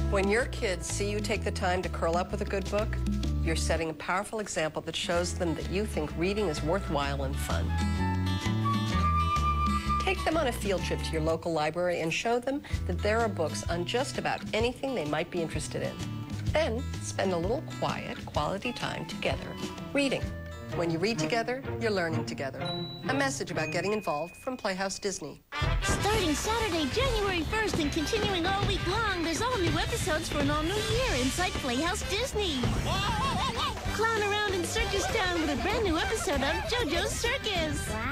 When your kids see you take the time to curl up with a good book, you're setting a powerful example that shows them that you think reading is worthwhile and fun. Take them on a field trip to your local library and show them that there are books on just about anything they might be interested in. Then spend a little quiet, quality time together reading. When you read together, you're learning together. A message about getting involved from Playhouse Disney. Starting Saturday, January first and continuing all week long, there's all new episodes for an all-new year inside Playhouse Disney. Clown around in Circus Town with a brand new episode of JoJo's Circus. Wow.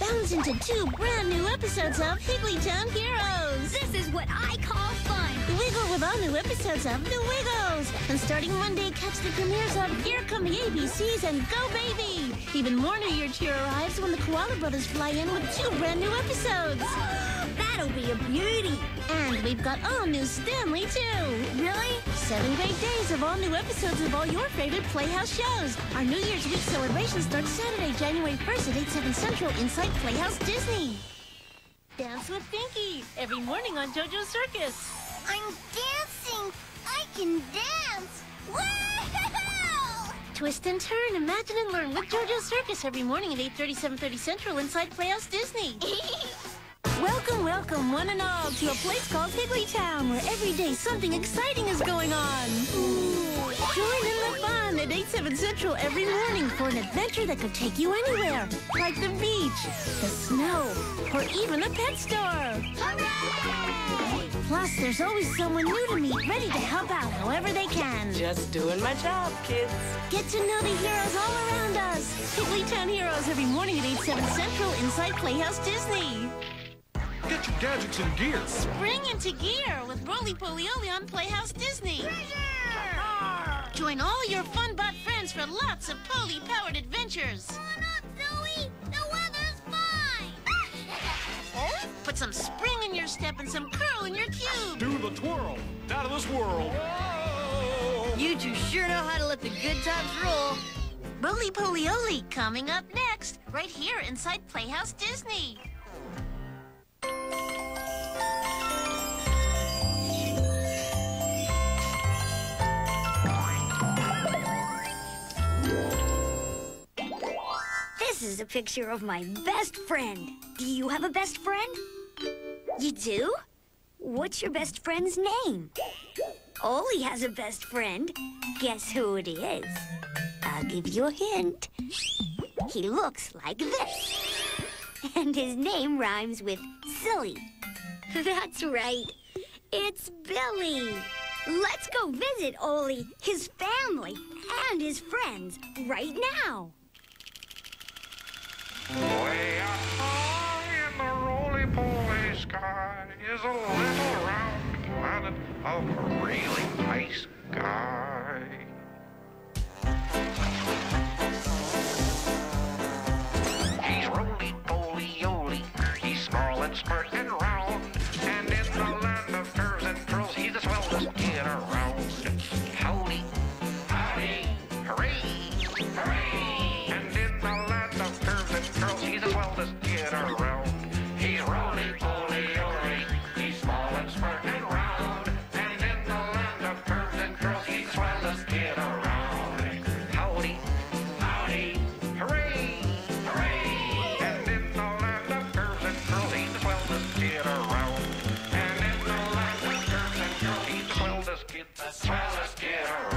Bounce into two brand new episodes of Higglytown Heroes. This is what I call fun. Wiggle with all new episodes of The Wiggles. And starting Monday, catch the premieres of Here Come the A B Cs and Go Baby. Even more New Year cheer arrives when the Koala Brothers fly in with two brand new episodes. That'll be a beauty. And we've got all new Stanley, too. Really? Seven great days of all new episodes of all your favorite Playhouse shows. Our New Year's Week celebration starts Saturday, January first at eight, seven central inside Playhouse Disney. Dance with Pinky every morning on JoJo's Circus. I'm dancing. I can dance. Woo-hoo-hoo! Twist and turn, imagine and learn with JoJo's Circus every morning at eight thirty, seven thirty central inside Playhouse Disney. Welcome, welcome, one and all, to a place called Higglytown, where every day something exciting is going on. Ooh. Join in the fun at eight, seven central every morning for an adventure that could take you anywhere, like the beach, the snow, or even a pet store. Hooray! Plus, there's always someone new to meet, ready to help out however they can. Just doing my job, kids. Get to know the heroes all around us. Higglytown Heroes every morning at eight, seven central inside Playhouse Disney. Get your gadgets in gear. Spring into gear with Rolie Polie Olie on Playhouse Disney. Treasure! Join all your fun-bot friends for lots of Polie-powered adventures. Come on up, Zoe. The weather's fine. Put some spring in your step and some curl in your cube. Do the twirl. Out of this world. Whoa. You two sure know how to let the good times roll. Rolie Polie Olie coming up next, right here inside Playhouse Disney. This is a picture of my best friend. Do you have a best friend? You do? What's your best friend's name? Ollie has a best friend. Guess who it is? I'll give you a hint. He looks like this. And his name rhymes with silly. That's right. It's Billy. Let's go visit Ollie, his family, and his friends right now. Way up high in the roly-poly sky is a little round planet of a really nice guy. He's Rolie Polie Olie. He's small and smart and round. And in the land of curves and curls, he's the swellest kid around. Howdy. Howdy. Hooray. Hooray. And in the land of curves and curls, he's the swellest kid around. He's Rolie Polie Olie. He's small and smart and round. And in the land of curves and curls, he's the swellest kid around. Howdy. Howdy. Hooray. Hooray. And in the land of curves and curls, he's the swellest kid around. And in the land of curves and curls, he's the swellest kid, the swellest kid around.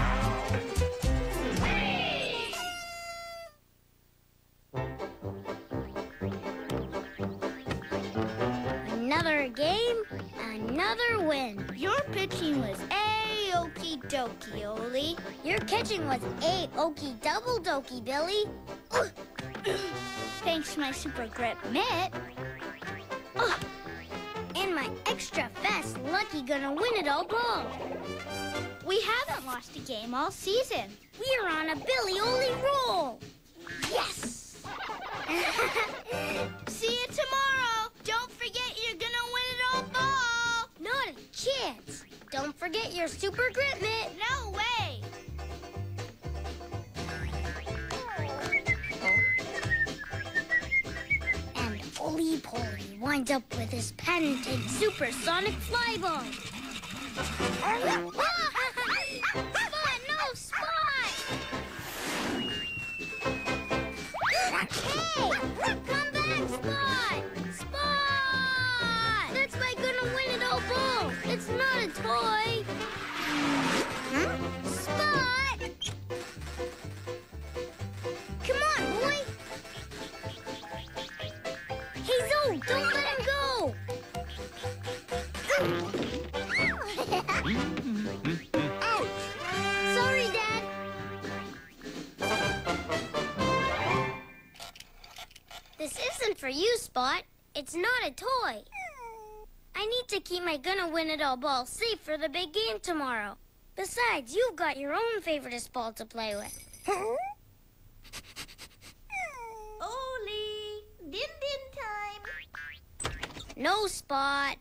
Another game, another win. Your pitching was A-okie dokie, Ollie. Your catching was A-okie double dokie, Billy. Ugh. Thanks to my super grip mitt. Ugh. And my extra fast lucky gonna win it all ball. We haven't lost a game all season. We're on a Billy Ollie roll. Yes! See you tomorrow. Don't forget you're gonna win it all ball. Not a chance. Don't forget your super grip mitt. No way. And Rolie Polie winds up with his patented supersonic fly ball. Spot, no spot! Hey! Come back, Spot! Spot! That's my gonna win it all ball! It's not a toy! Huh? Spot! Come on, boy! Hey, Zoe! Don't let him go! Ouch! Sorry, Dad! This isn't for you, Spot. It's not a toy. I need to keep my gonna win it all ball safe for the big game tomorrow. Besides, you've got your own favorite ball to play with. Ollie! Din-din time! No, Spot.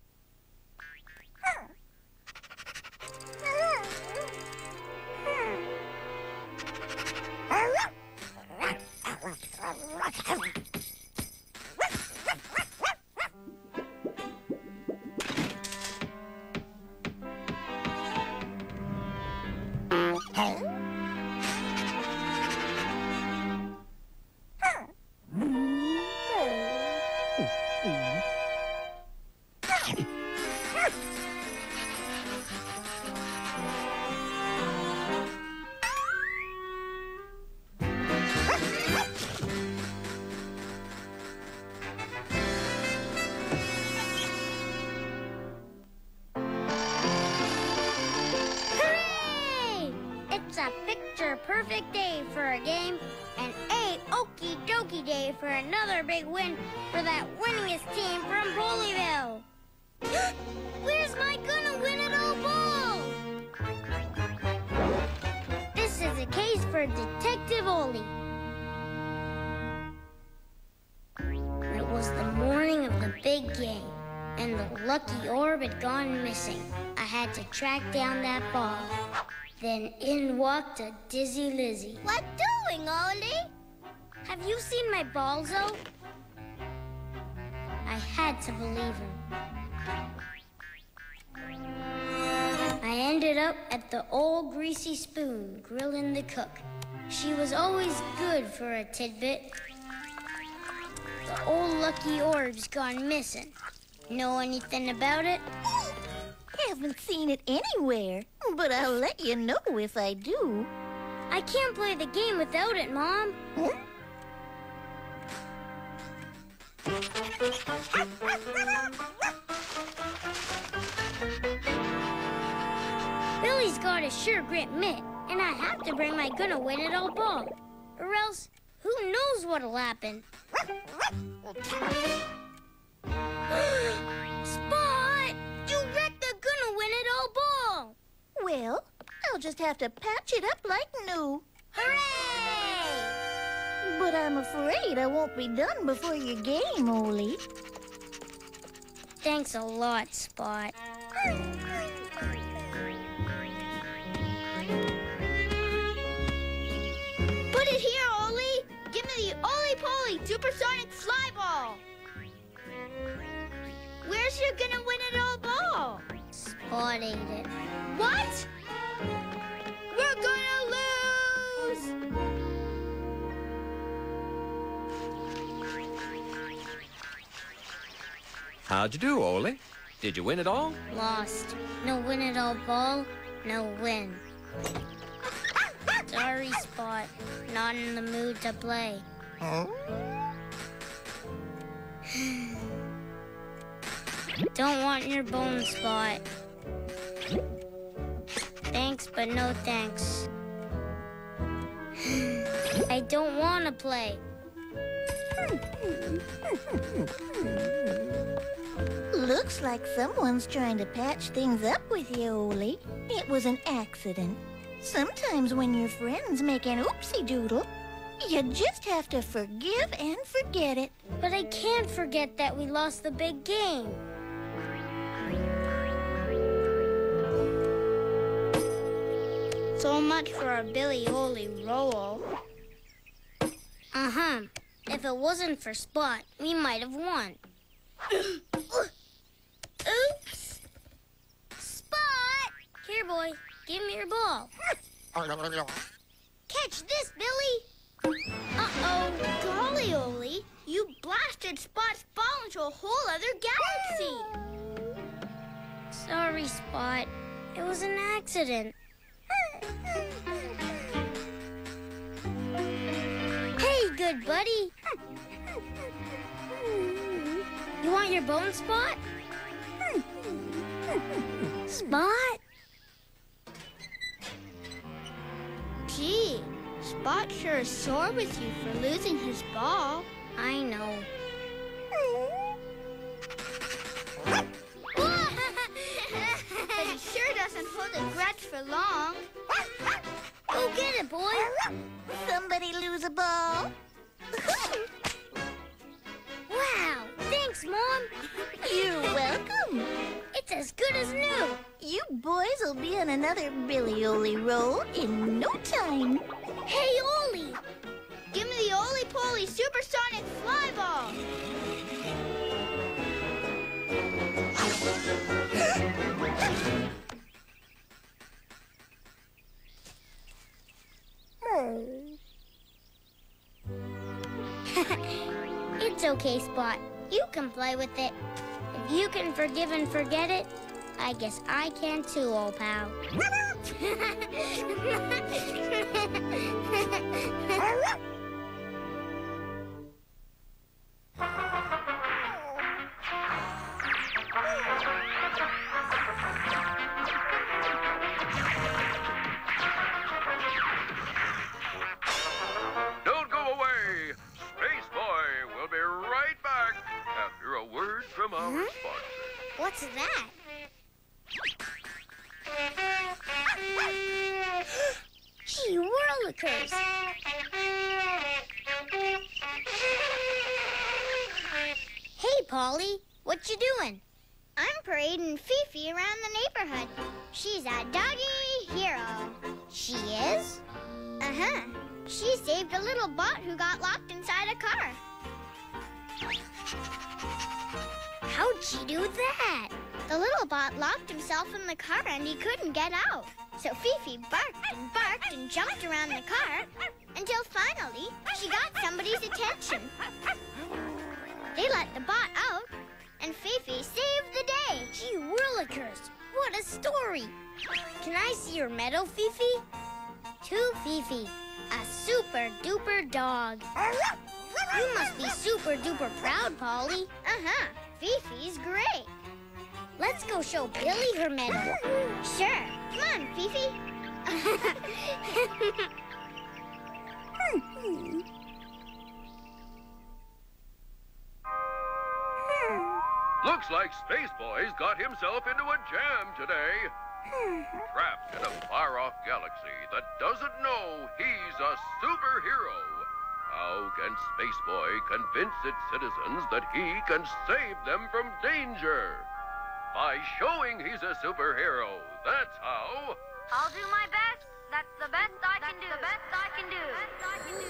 Big win for that winningest team from Polyville. Where's my gonna win it all ball? This is a case for Detective Ollie. It was the morning of the big game, and the lucky orb had gone missing. I had to track down that ball. Then in walked a dizzy Lizzie. What doing, Ollie? Have you seen my ball, Zoe? I had to believe him. I ended up at the old greasy spoon grilling the cook. She was always good for a tidbit. The old lucky orb's gone missing. Know anything about it? Haven't seen it anywhere, but I'll let you know if I do. I can't play the game without it, Mom. Huh? Billy's got a sure grit mitt, and I have to bring my gonna win it all ball, or else who knows what'll happen. Spot! You wrecked the gonna win it all ball! Well, I'll just have to patch it up like new. Hooray! But I'm afraid I won't be done before your game, Olie. Thanks a lot, Spot. Put it here, Olie! Give me the Rolie Polie Supersonic Slide Ball! Where's your gonna win it all ball? Spot ate it. What? We're gonna lose! How'd you do, Olie? Did you win it all? Lost. No win it all ball, no win. Sorry, Spot. Not in the mood to play. Huh? Don't want your bone, Spot. Thanks, but no thanks. I don't want to play. Looks like someone's trying to patch things up with you, Olie. It was an accident. Sometimes when your friends make an oopsie-doodle, you just have to forgive and forget it. But I can't forget that we lost the big game. So much for our Billy Olie roll. Uh-huh. If it wasn't for Spot, we might have won. Oops! Spot! Here, boy. Give me your ball. Catch this, Billy! Uh-oh. Golly, Olie, you blasted Spot's ball into a whole other galaxy. Sorry, Spot. It was an accident. Hey, good buddy. You want your bone, Spot? Spot? Gee, Spot sure is sore with you for losing his ball. I know. But he sure doesn't hold a grudge for long. Go get it, boy. Somebody lose a ball. Wow, thanks, Mom. You're welcome. It's as good as new. You boys will be on another Billy Olie roll in no time. Hey, Olie. Give me the Rolie Polie Supersonic Fly Ball. It's okay, Spot. You can play with it. If you can forgive and forget it, I guess I can too, old pal. What's that? Gee, whirlikers. Hey, Polly, what you doing? I'm parading Fifi around the neighborhood. She's a doggy hero. She is? Uh-huh. She saved a little bot who got locked inside a car. How'd she do that? The little bot locked himself in the car and he couldn't get out. So Fifi barked and barked and jumped around the car until finally she got somebody's attention. They let the bot out, and Fifi saved the day. Gee whirlikers, what a story. Can I see your medal, Fifi? To Fifi, a super-duper dog. You must be super-duper proud, Polly. Uh-huh, Fifi's great. Let's go show Billy her medal. Sure, come on, Fifi. Looks like Space Boy's got himself into a jam today. Trapped in a far-off galaxy that doesn't know he's a superhero. How can Space Boy convince its citizens that he can save them from danger? By showing he's a superhero, that's how. I'll do my best. That's the best I can do. That's the best I can do. Best I can do.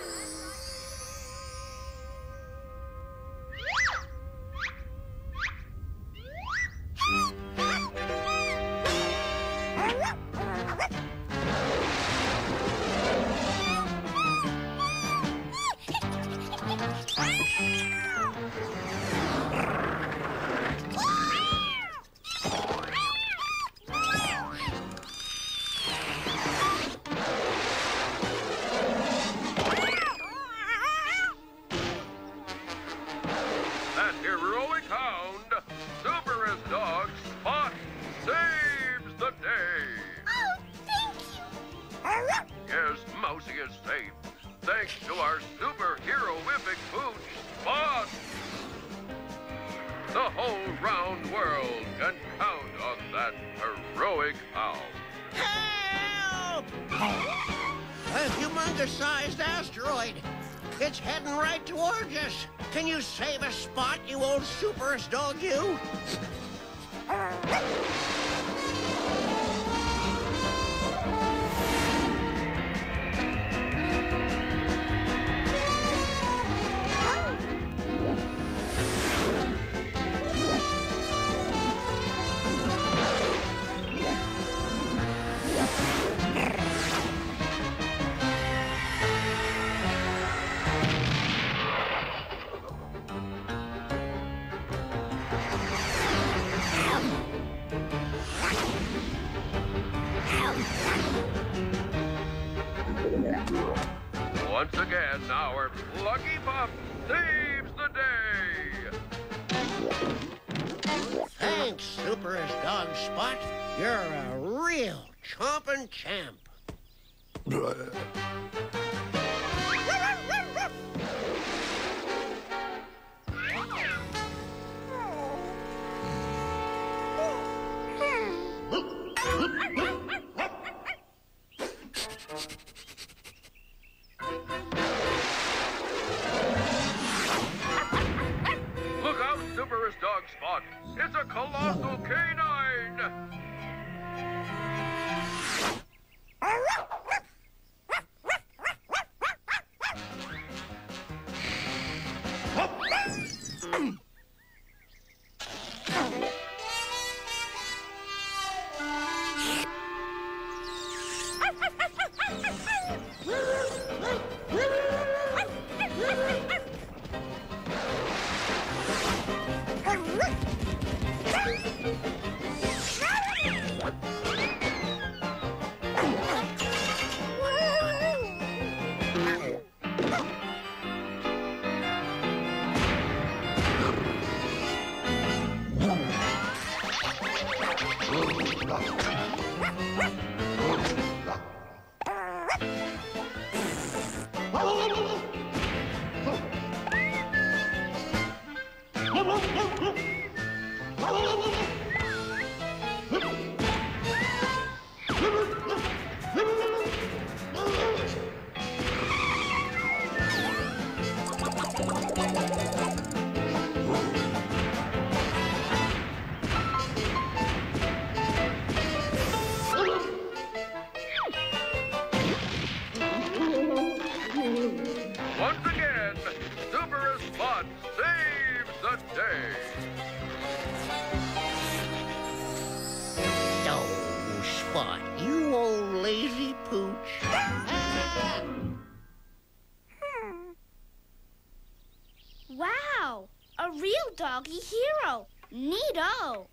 doggy hero. Neato.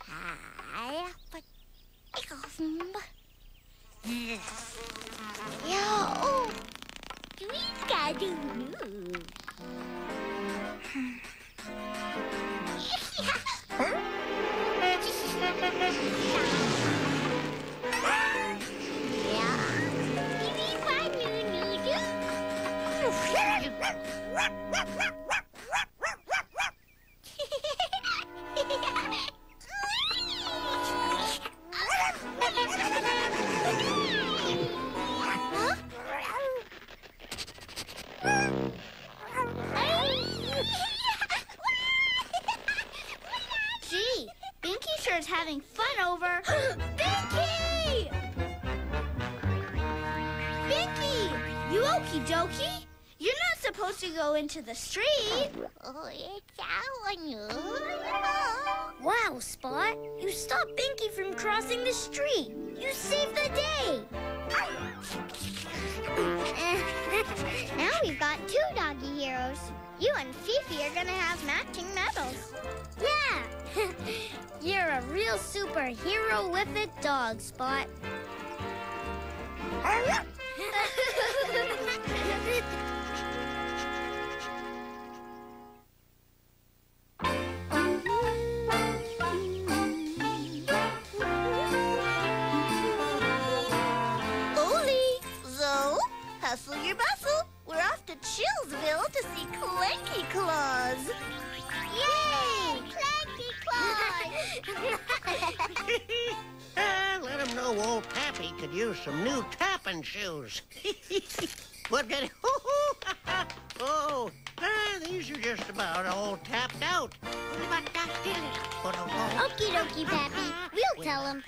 Hi, but yeah, oh, we've got to move. Having fun over Binky! Binky! You okie dokie? You're not supposed to go into the street. Oh, it's on you. Wow, Spot. You stopped Binky from crossing the street. You saved the day. Now we've got two doggy heroes. You and Fifi are gonna have matching medals. Yeah! You're a real superhero-ific dog, Spot. Olie! Zo! Hustle your bustle! We're off to Chillsville to see Clanky Claus. Yay! Clanky Claus! uh, let him know old Pappy could use some new tapping shoes. What did... Oh, ah, these are just about all tapped out. Okie dokie, Pappy. We'll tell him.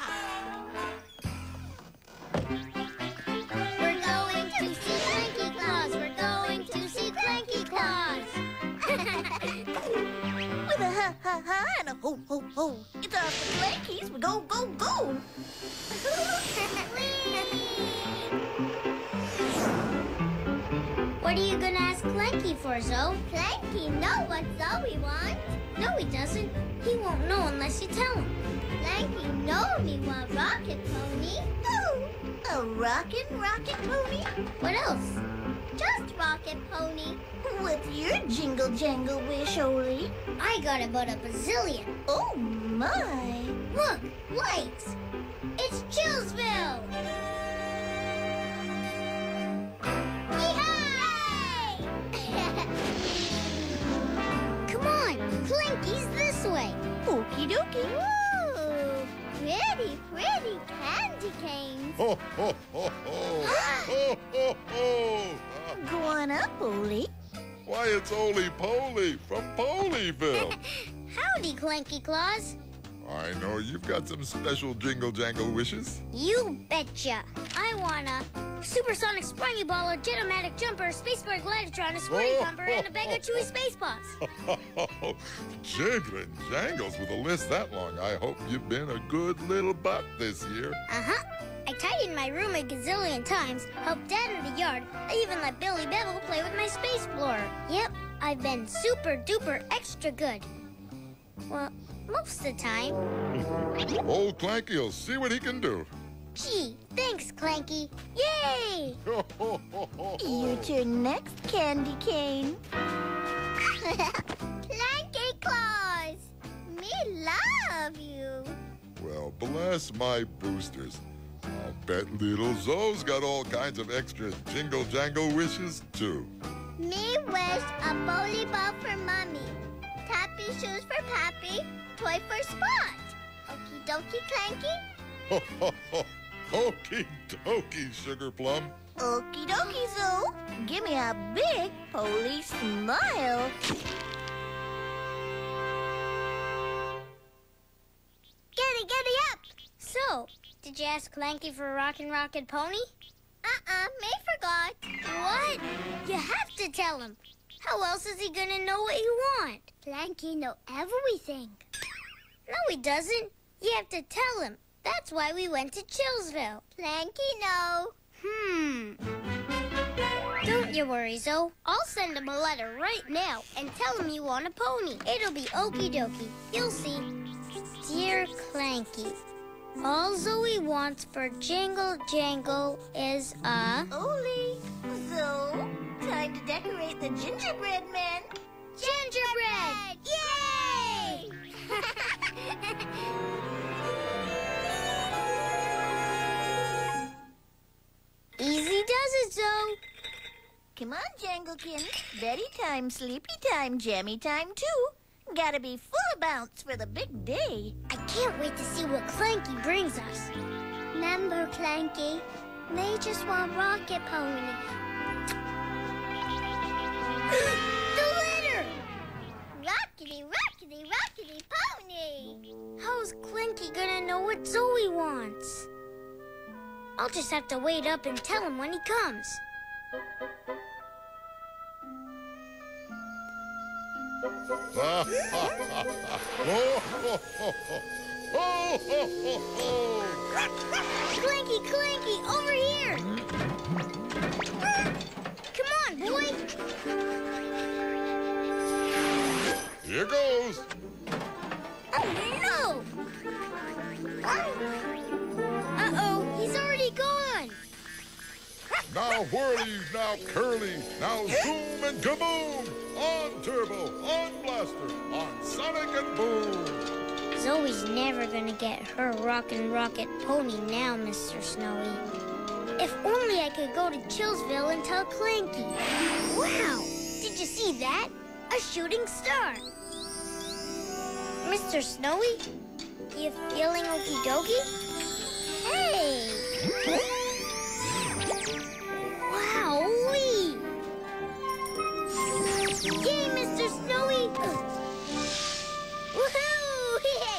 Ha ha and a ho ho ho. It's off the Clankies. We go, go, go. What are you gonna ask Clanky for, Zo? Clanky knows what Zoe wants. No, he doesn't. He won't know unless you tell him. Clanky knows he wants Rocket Pony. Oh, a rockin' Rocket Pony? What else? Just Rocket Pony. What's your jingle jangle wish, Olie? I got about a bazillion. Oh, my. Look, lights. It's Chillsville. Yee-haw! Come on, Clanky's this way. Okie dokie. Ooh, pretty, pretty candy canes. Ho, ho, ho, ho. Ho, ho, ho. Go on up, Olie. Why, it's Rolie Polie from Polyville. Howdy, Clanky Claus. I know you've got some special jingle-jangle wishes. You betcha. I want a supersonic springy baller, jet-o-matic jumper, spacebar gliditron, a sweaty bumper, and a bag of chewy space pops. Jiggling jangles with a list that long. I hope you've been a good little buck this year. Uh-huh. I tidied my room a gazillion times, helped Dad in the yard, I even let Billy Bevel play with my space explorer. Yep, I've been super-duper extra good. Well, most of the time. Old Clanky will see what he can do. Gee, thanks, Clanky. Yay! Your turn next, Candy Cane. Clanky Claus, me love you. Well, bless my boosters. I'll bet little Zoe's got all kinds of extra jingle-jangle wishes, too. Me wish a bowling ball for Mommy, tappy shoes for Pappy, toy for Spot. Okie dokie, Clanky. Ho, ho, ho. Okie dokie, Sugar Plum. Okie dokie, Zoe. Give me a big Polie smile. Giddy, giddy up. So... did you ask Clanky for a rockin' rocket pony? Uh-uh, May forgot. What? You have to tell him. How else is he gonna know what you want? Clanky know everything. No, he doesn't. You have to tell him. That's why we went to Chillsville. Clanky know. Hmm. Don't you worry, Zoe. I'll send him a letter right now and tell him you want a pony. It'll be okie dokie. You'll see. Dear Clanky, all Zoe wants for Jingle Jangle is a... Olie, Zoe, time to decorate the gingerbread man. Gingerbread! Yay! Easy does it, Zoe. Come on, Janglekin. Beddy time, sleepy time, jammy time, too. Gotta be full of bounce for the big day. I can't wait to see what Clanky brings us. Remember, Clanky, they just want Rocket Pony. The litter! Rockety, rockety, rockety pony! How's Clanky gonna know what Zoe wants? I'll just have to wait up and tell him when he comes. Clanky, Clanky, over here! Come on, boy! Here goes! Oh, no! Uh-oh, he's already gone! Now whirly, now curly, now zoom and kaboom! On Turbo, on Blaster, on Sonic and Boom! Zoe's never gonna get her rockin' rocket pony now, Mister Snowy. If only I could go to Chillsville and tell Clanky. Wow! Did you see that? A shooting star! Mister Snowy, you feeling okie dokie? Hey! Yay, Mister Snowy! Woohoo!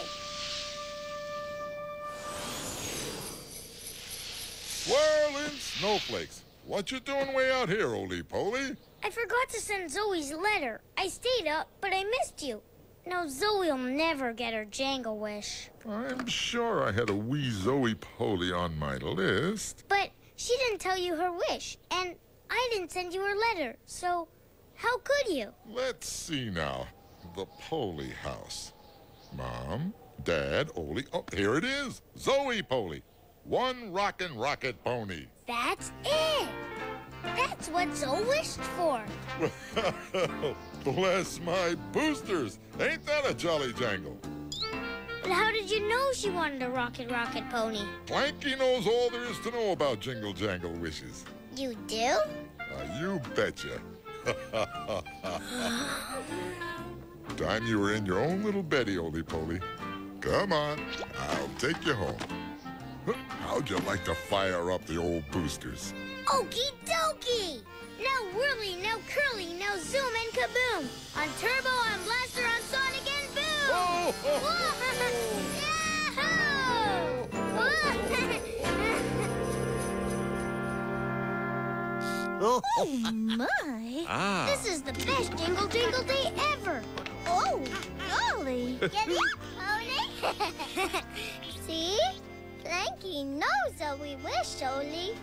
Swirling snowflakes. What you doing way out here, Rolie Polie? I forgot to send Zoe's letter. I stayed up, but I missed you. Now Zoe'll never get her Jangle wish. I'm sure I had a wee Rolie Polie on my list. But she didn't tell you her wish, and I didn't send you her letter, so... How could you? Let's see now. The Polie house. Mom, Dad, Olie. Oh, here it is. Rolie Polie. One rockin' rocket pony. That's it. That's what Zoe wished for. Well, bless my boosters. Ain't that a jolly jangle? But how did you know she wanted a rockin' rocket pony? Clanky knows all there is to know about jingle jangle wishes. You do? Uh, you betcha. Time you were in your own little beddy, Rolie Polie. Come on, I'll take you home. How'd you like to fire up the old boosters? Okie dokie! Now whirly, now curly, now zoom and kaboom! On Turbo, on Blaster, on Sonic and Boom! Whoa! Whoa! Whoa! Whoa! Oh my! Ah. This is the best Jingle Jangle Day ever! Oh, golly! Get it, Pony? See? Clanky knows what we wish, Olie.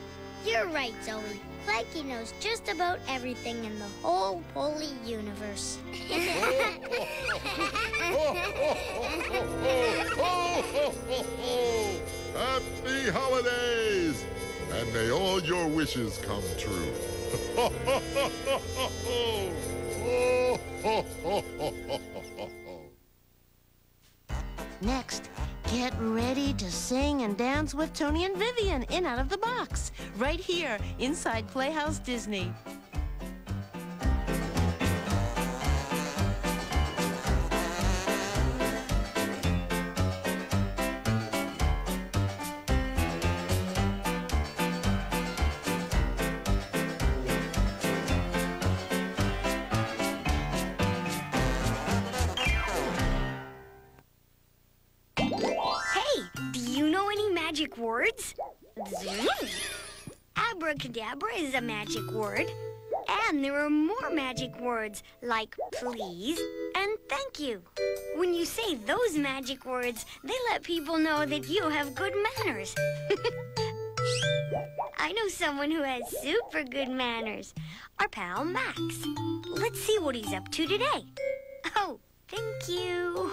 You're right, Zoe. Clanky knows just about everything in the whole Polie universe. Happy holidays! And may all your wishes come true. Next, get ready to sing and dance with Tony and Vivian in Out of the Box, right here inside Playhouse Disney. Words. Zoom. Abracadabra is a magic word. And there are more magic words like please and thank you. When you say those magic words, they let people know that you have good manners. I know someone who has super good manners. Our pal, Max. Let's see what he's up to today. Oh, thank you.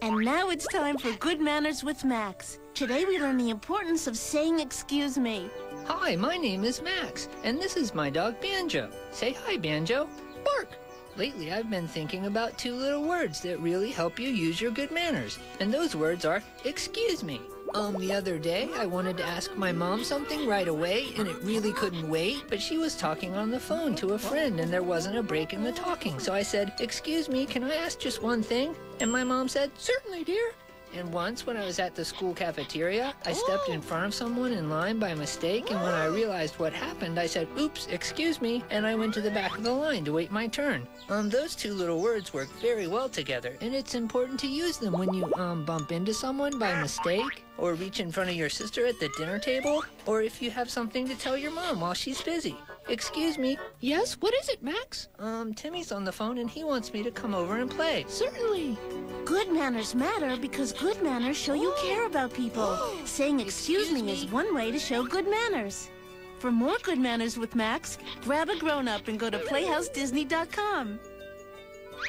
And now it's time for Good Manners with Max. Today we learn the importance of saying excuse me. Hi, my name is Max, and this is my dog, Banjo. Say hi, Banjo. Bark. Lately, I've been thinking about two little words that really help you use your good manners, and those words are excuse me. Um, the other day, I wanted to ask my mom something right away, and it really couldn't wait, but she was talking on the phone to a friend, and there wasn't a break in the talking. So I said, excuse me, can I ask just one thing? And my mom said, certainly, dear. And once, when I was at the school cafeteria, I stepped in front of someone in line by mistake, and when I realized what happened, I said, oops, excuse me, and I went to the back of the line to wait my turn. Um, those two little words work very well together, and it's important to use them when you, um, bump into someone by mistake, or reach in front of your sister at the dinner table, or if you have something to tell your mom while she's busy. Excuse me. Yes, what is it, Max? Um, Timmy's on the phone and he wants me to come over and play. Certainly. Good manners matter because good manners show you care about people. Saying excuse, excuse me, me is one way to show good manners. For more Good Manners with Max, grab a grown-up and go to Playhouse Disney dot com.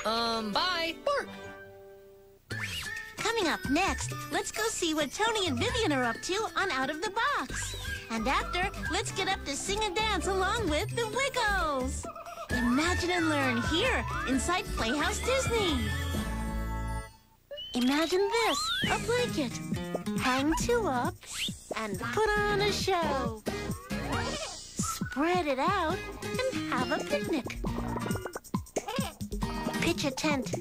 Um, bye. Bark. Coming up next, let's go see what Tony and Vivian are up to on Out of the Box. And after, let's get up to sing and dance along with the Wiggles. Imagine and learn here inside Playhouse Disney. Imagine this, a blanket. Hang two up and put on a show. Spread it out and have a picnic. Pitch a tent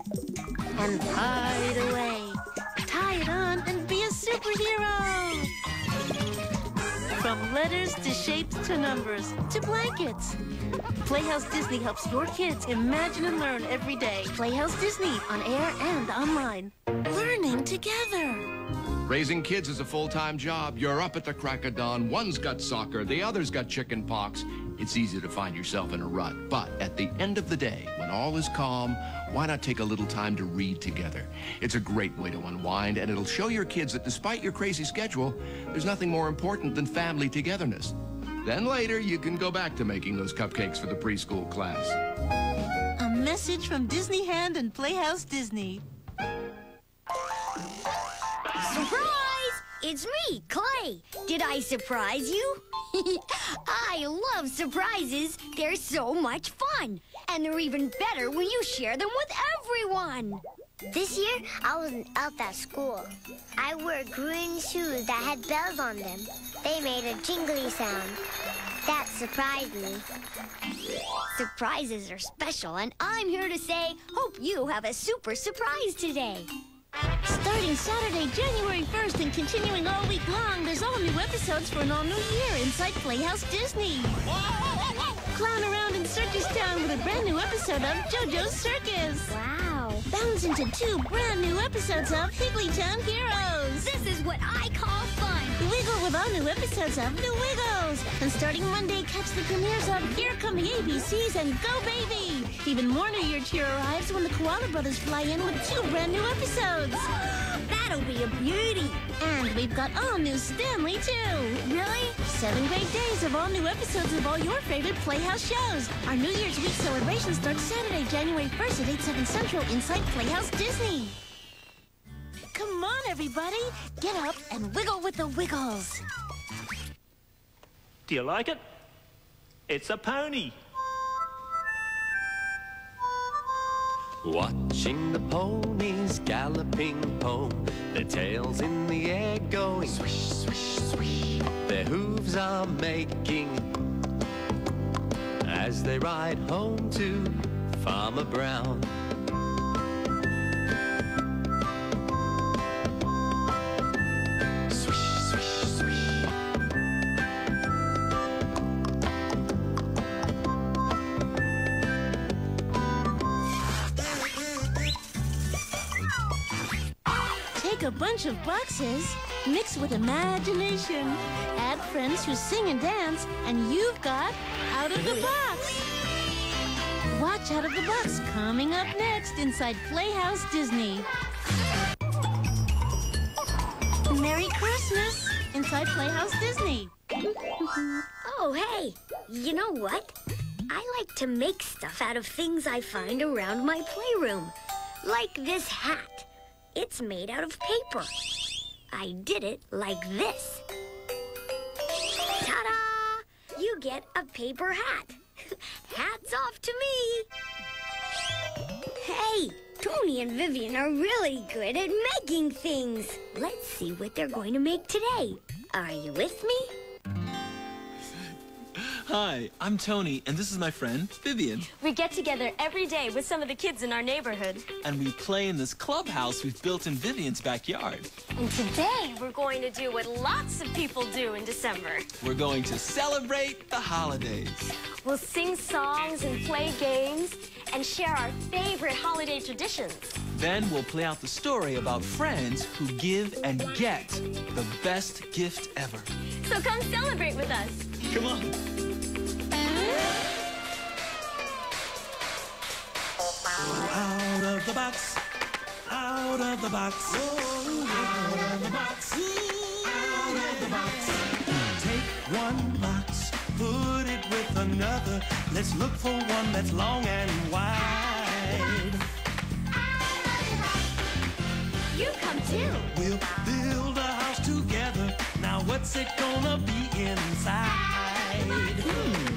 and hide away. Tie it on and be a superhero. From letters to shapes to numbers to blankets. Playhouse Disney helps your kids imagine and learn every day. Playhouse Disney, on air and online. Learning together. Raising kids is a full-time job. You're up at the crack of dawn. One's got soccer, the other's got chicken pox. It's easy to find yourself in a rut. But at the end of the day, when all is calm, why not take a little time to read together? It's a great way to unwind, and it'll show your kids that despite your crazy schedule, there's nothing more important than family togetherness. Then later, you can go back to making those cupcakes for the preschool class. A message from Disney Hand and Playhouse Disney. Surprise! It's me, Clay. Did I surprise you? I love surprises. They're so much fun. And they're even better when you share them with everyone. This year, I wasn't out that school. I wore green shoes that had bells on them. They made a jingly sound. That surprised me. Surprises are special, and I'm here to say, hope you have a super surprise today. Starting Saturday, January first and continuing all week long, there's all new episodes for an all-new year inside Playhouse Disney. Whoa, whoa, whoa, whoa. Clown around in Circus Town with a brand new episode of JoJo's Circus. Wow. Bounce into two brand new episodes of Higglytown Heroes. This is what I call fun. Wiggle with all new episodes of The Wiggles. And starting Monday, catch the premieres of Here Come the A B Cs and Go Baby. Even more New Year cheer arrives when the Koala Brothers fly in with two brand new episodes. That'll be a beauty. And we've got all new Stanley, too. Really? Seven great days of all new episodes of all your favorite Playhouse shows. Our New Year's Week celebration starts Saturday, January first at eight, seven Central inside Playhouse Disney. Come on, everybody. Get up and wiggle with the Wiggles. Do you like it? It's a pony. Watching the ponies galloping home, their tails in the air going swish, swish, swish. Their hooves are making as they ride home to Farmer Brown. Swish, swish, a bunch of boxes, mix with imagination, add friends who sing and dance, and you've got Out of the Box. Watch Out of the Box coming up next inside Playhouse Disney. Merry Christmas and inside Playhouse Disney. Oh, hey, you know what? I like to make stuff out of things I find around my playroom. Like this hat. It's made out of paper. I did it like this. Ta-da! You get a paper hat. Hats off to me! Hey, Tony and Vivian are really good at making things. Let's see what they're going to make today. Are you with me? Hi, I'm Tony, and this is my friend, Vivian. We get together every day with some of the kids in our neighborhood. And we play in this clubhouse we've built in Vivian's backyard. And today, we're going to do what lots of people do in December. We're going to celebrate the holidays. We'll sing songs and play games and share our favorite holiday traditions. Then we'll play out the story about friends who give and get the best gift ever. So come celebrate with us. Come on. Out of the box, out of the box, out of the box, out of the box. Take one box, put it with another. Let's look for one that's long and wide. You come too. We'll build a house together. Now what's it gonna be inside? Hmm.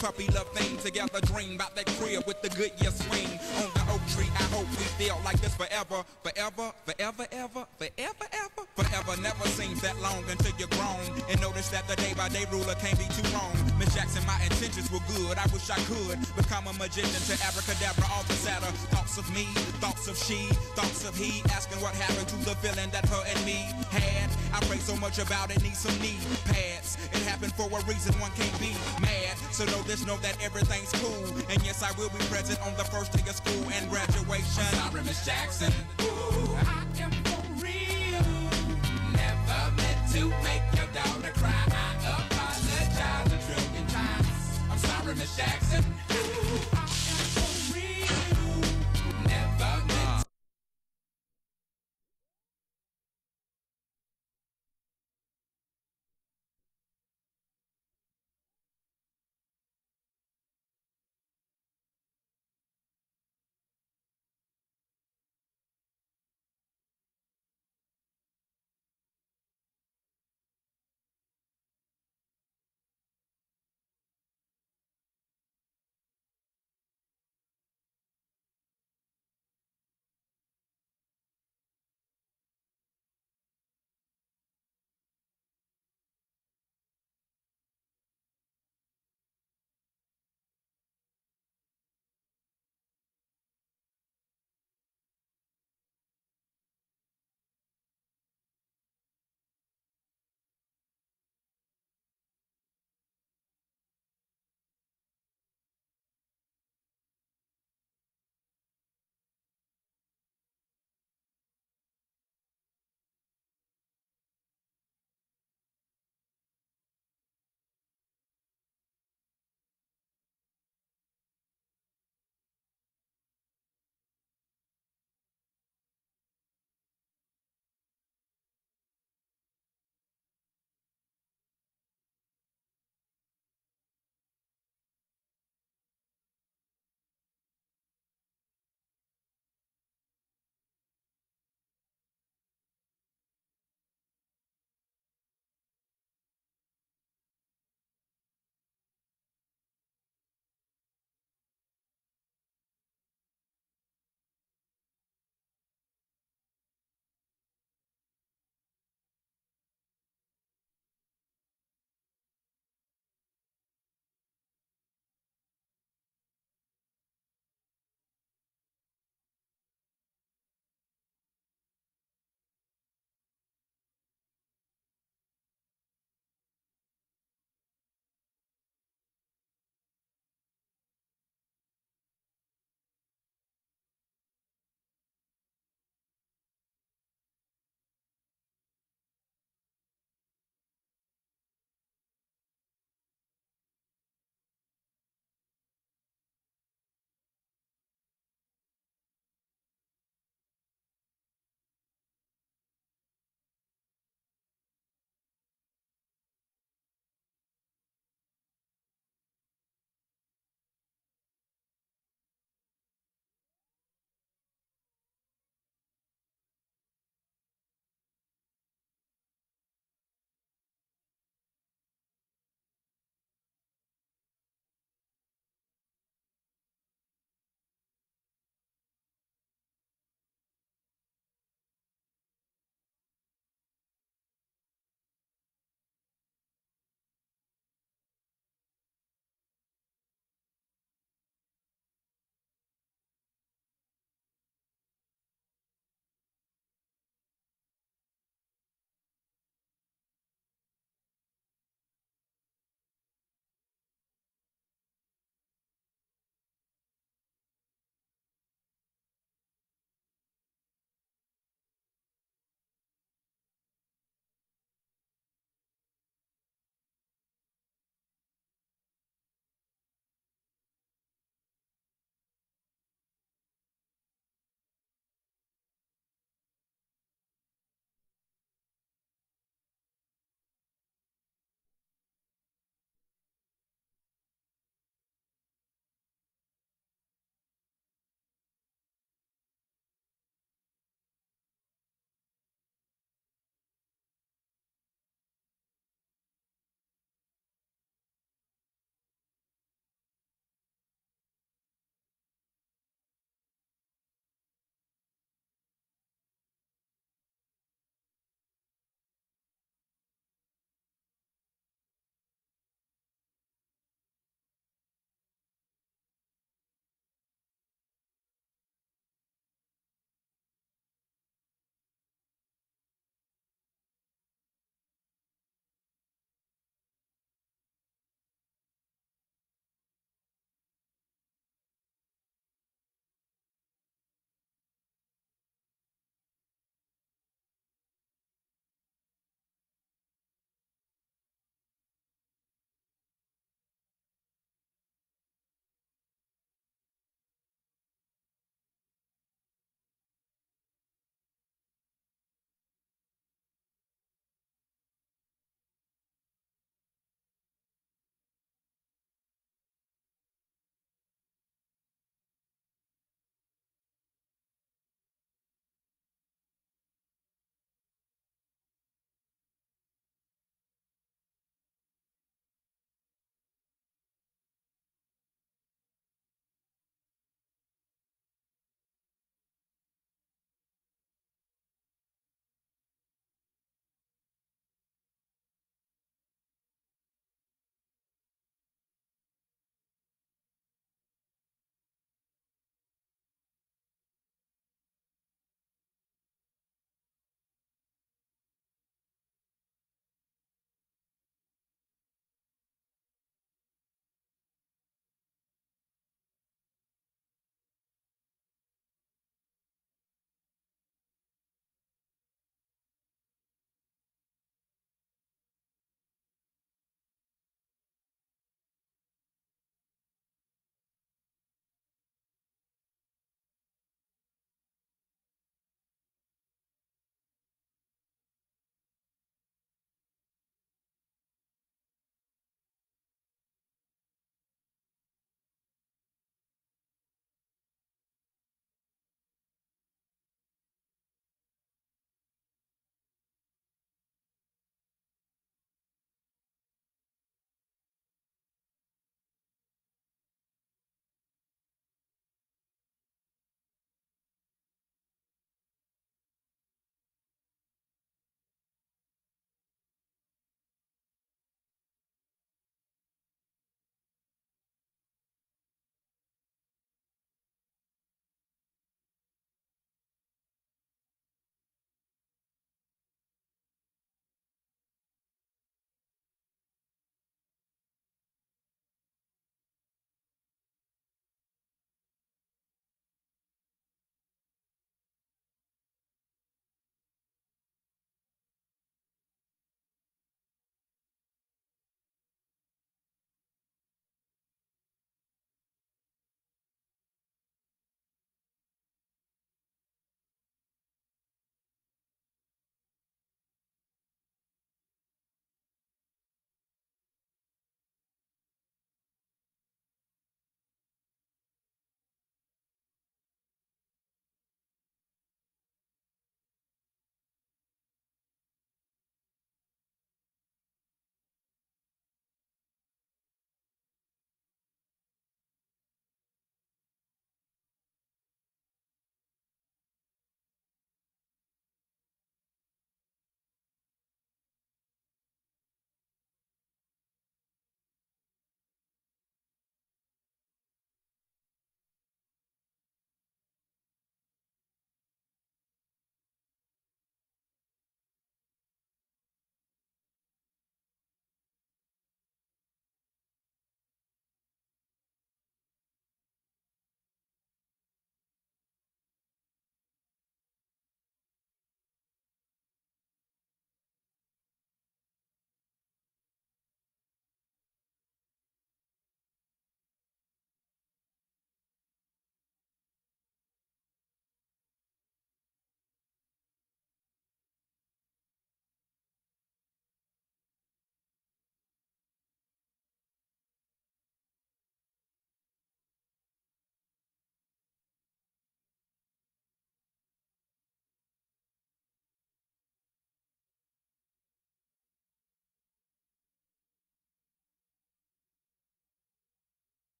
Puppy love thing together, dream about that crib with the good year swing on the oak tree. I hope we feel like this forever, forever, forever, ever, forever, ever, forever. Never seems that long until you're grown and notice that the day by day ruler can't be too wrong. Miss Jackson, my intentions were good. I wish I could become a magician to abracadabra, all the sadder thoughts of me, thoughts of she, thoughts of he, asking what happened to the feeling that her and me had. I pray so much about it, need some knee pads. It happened for a reason, one can't be mad. So know this, know that everything's cool. And yes, I will be present on the first day of school and graduation. I'm sorry, Miss Jackson. Ooh, I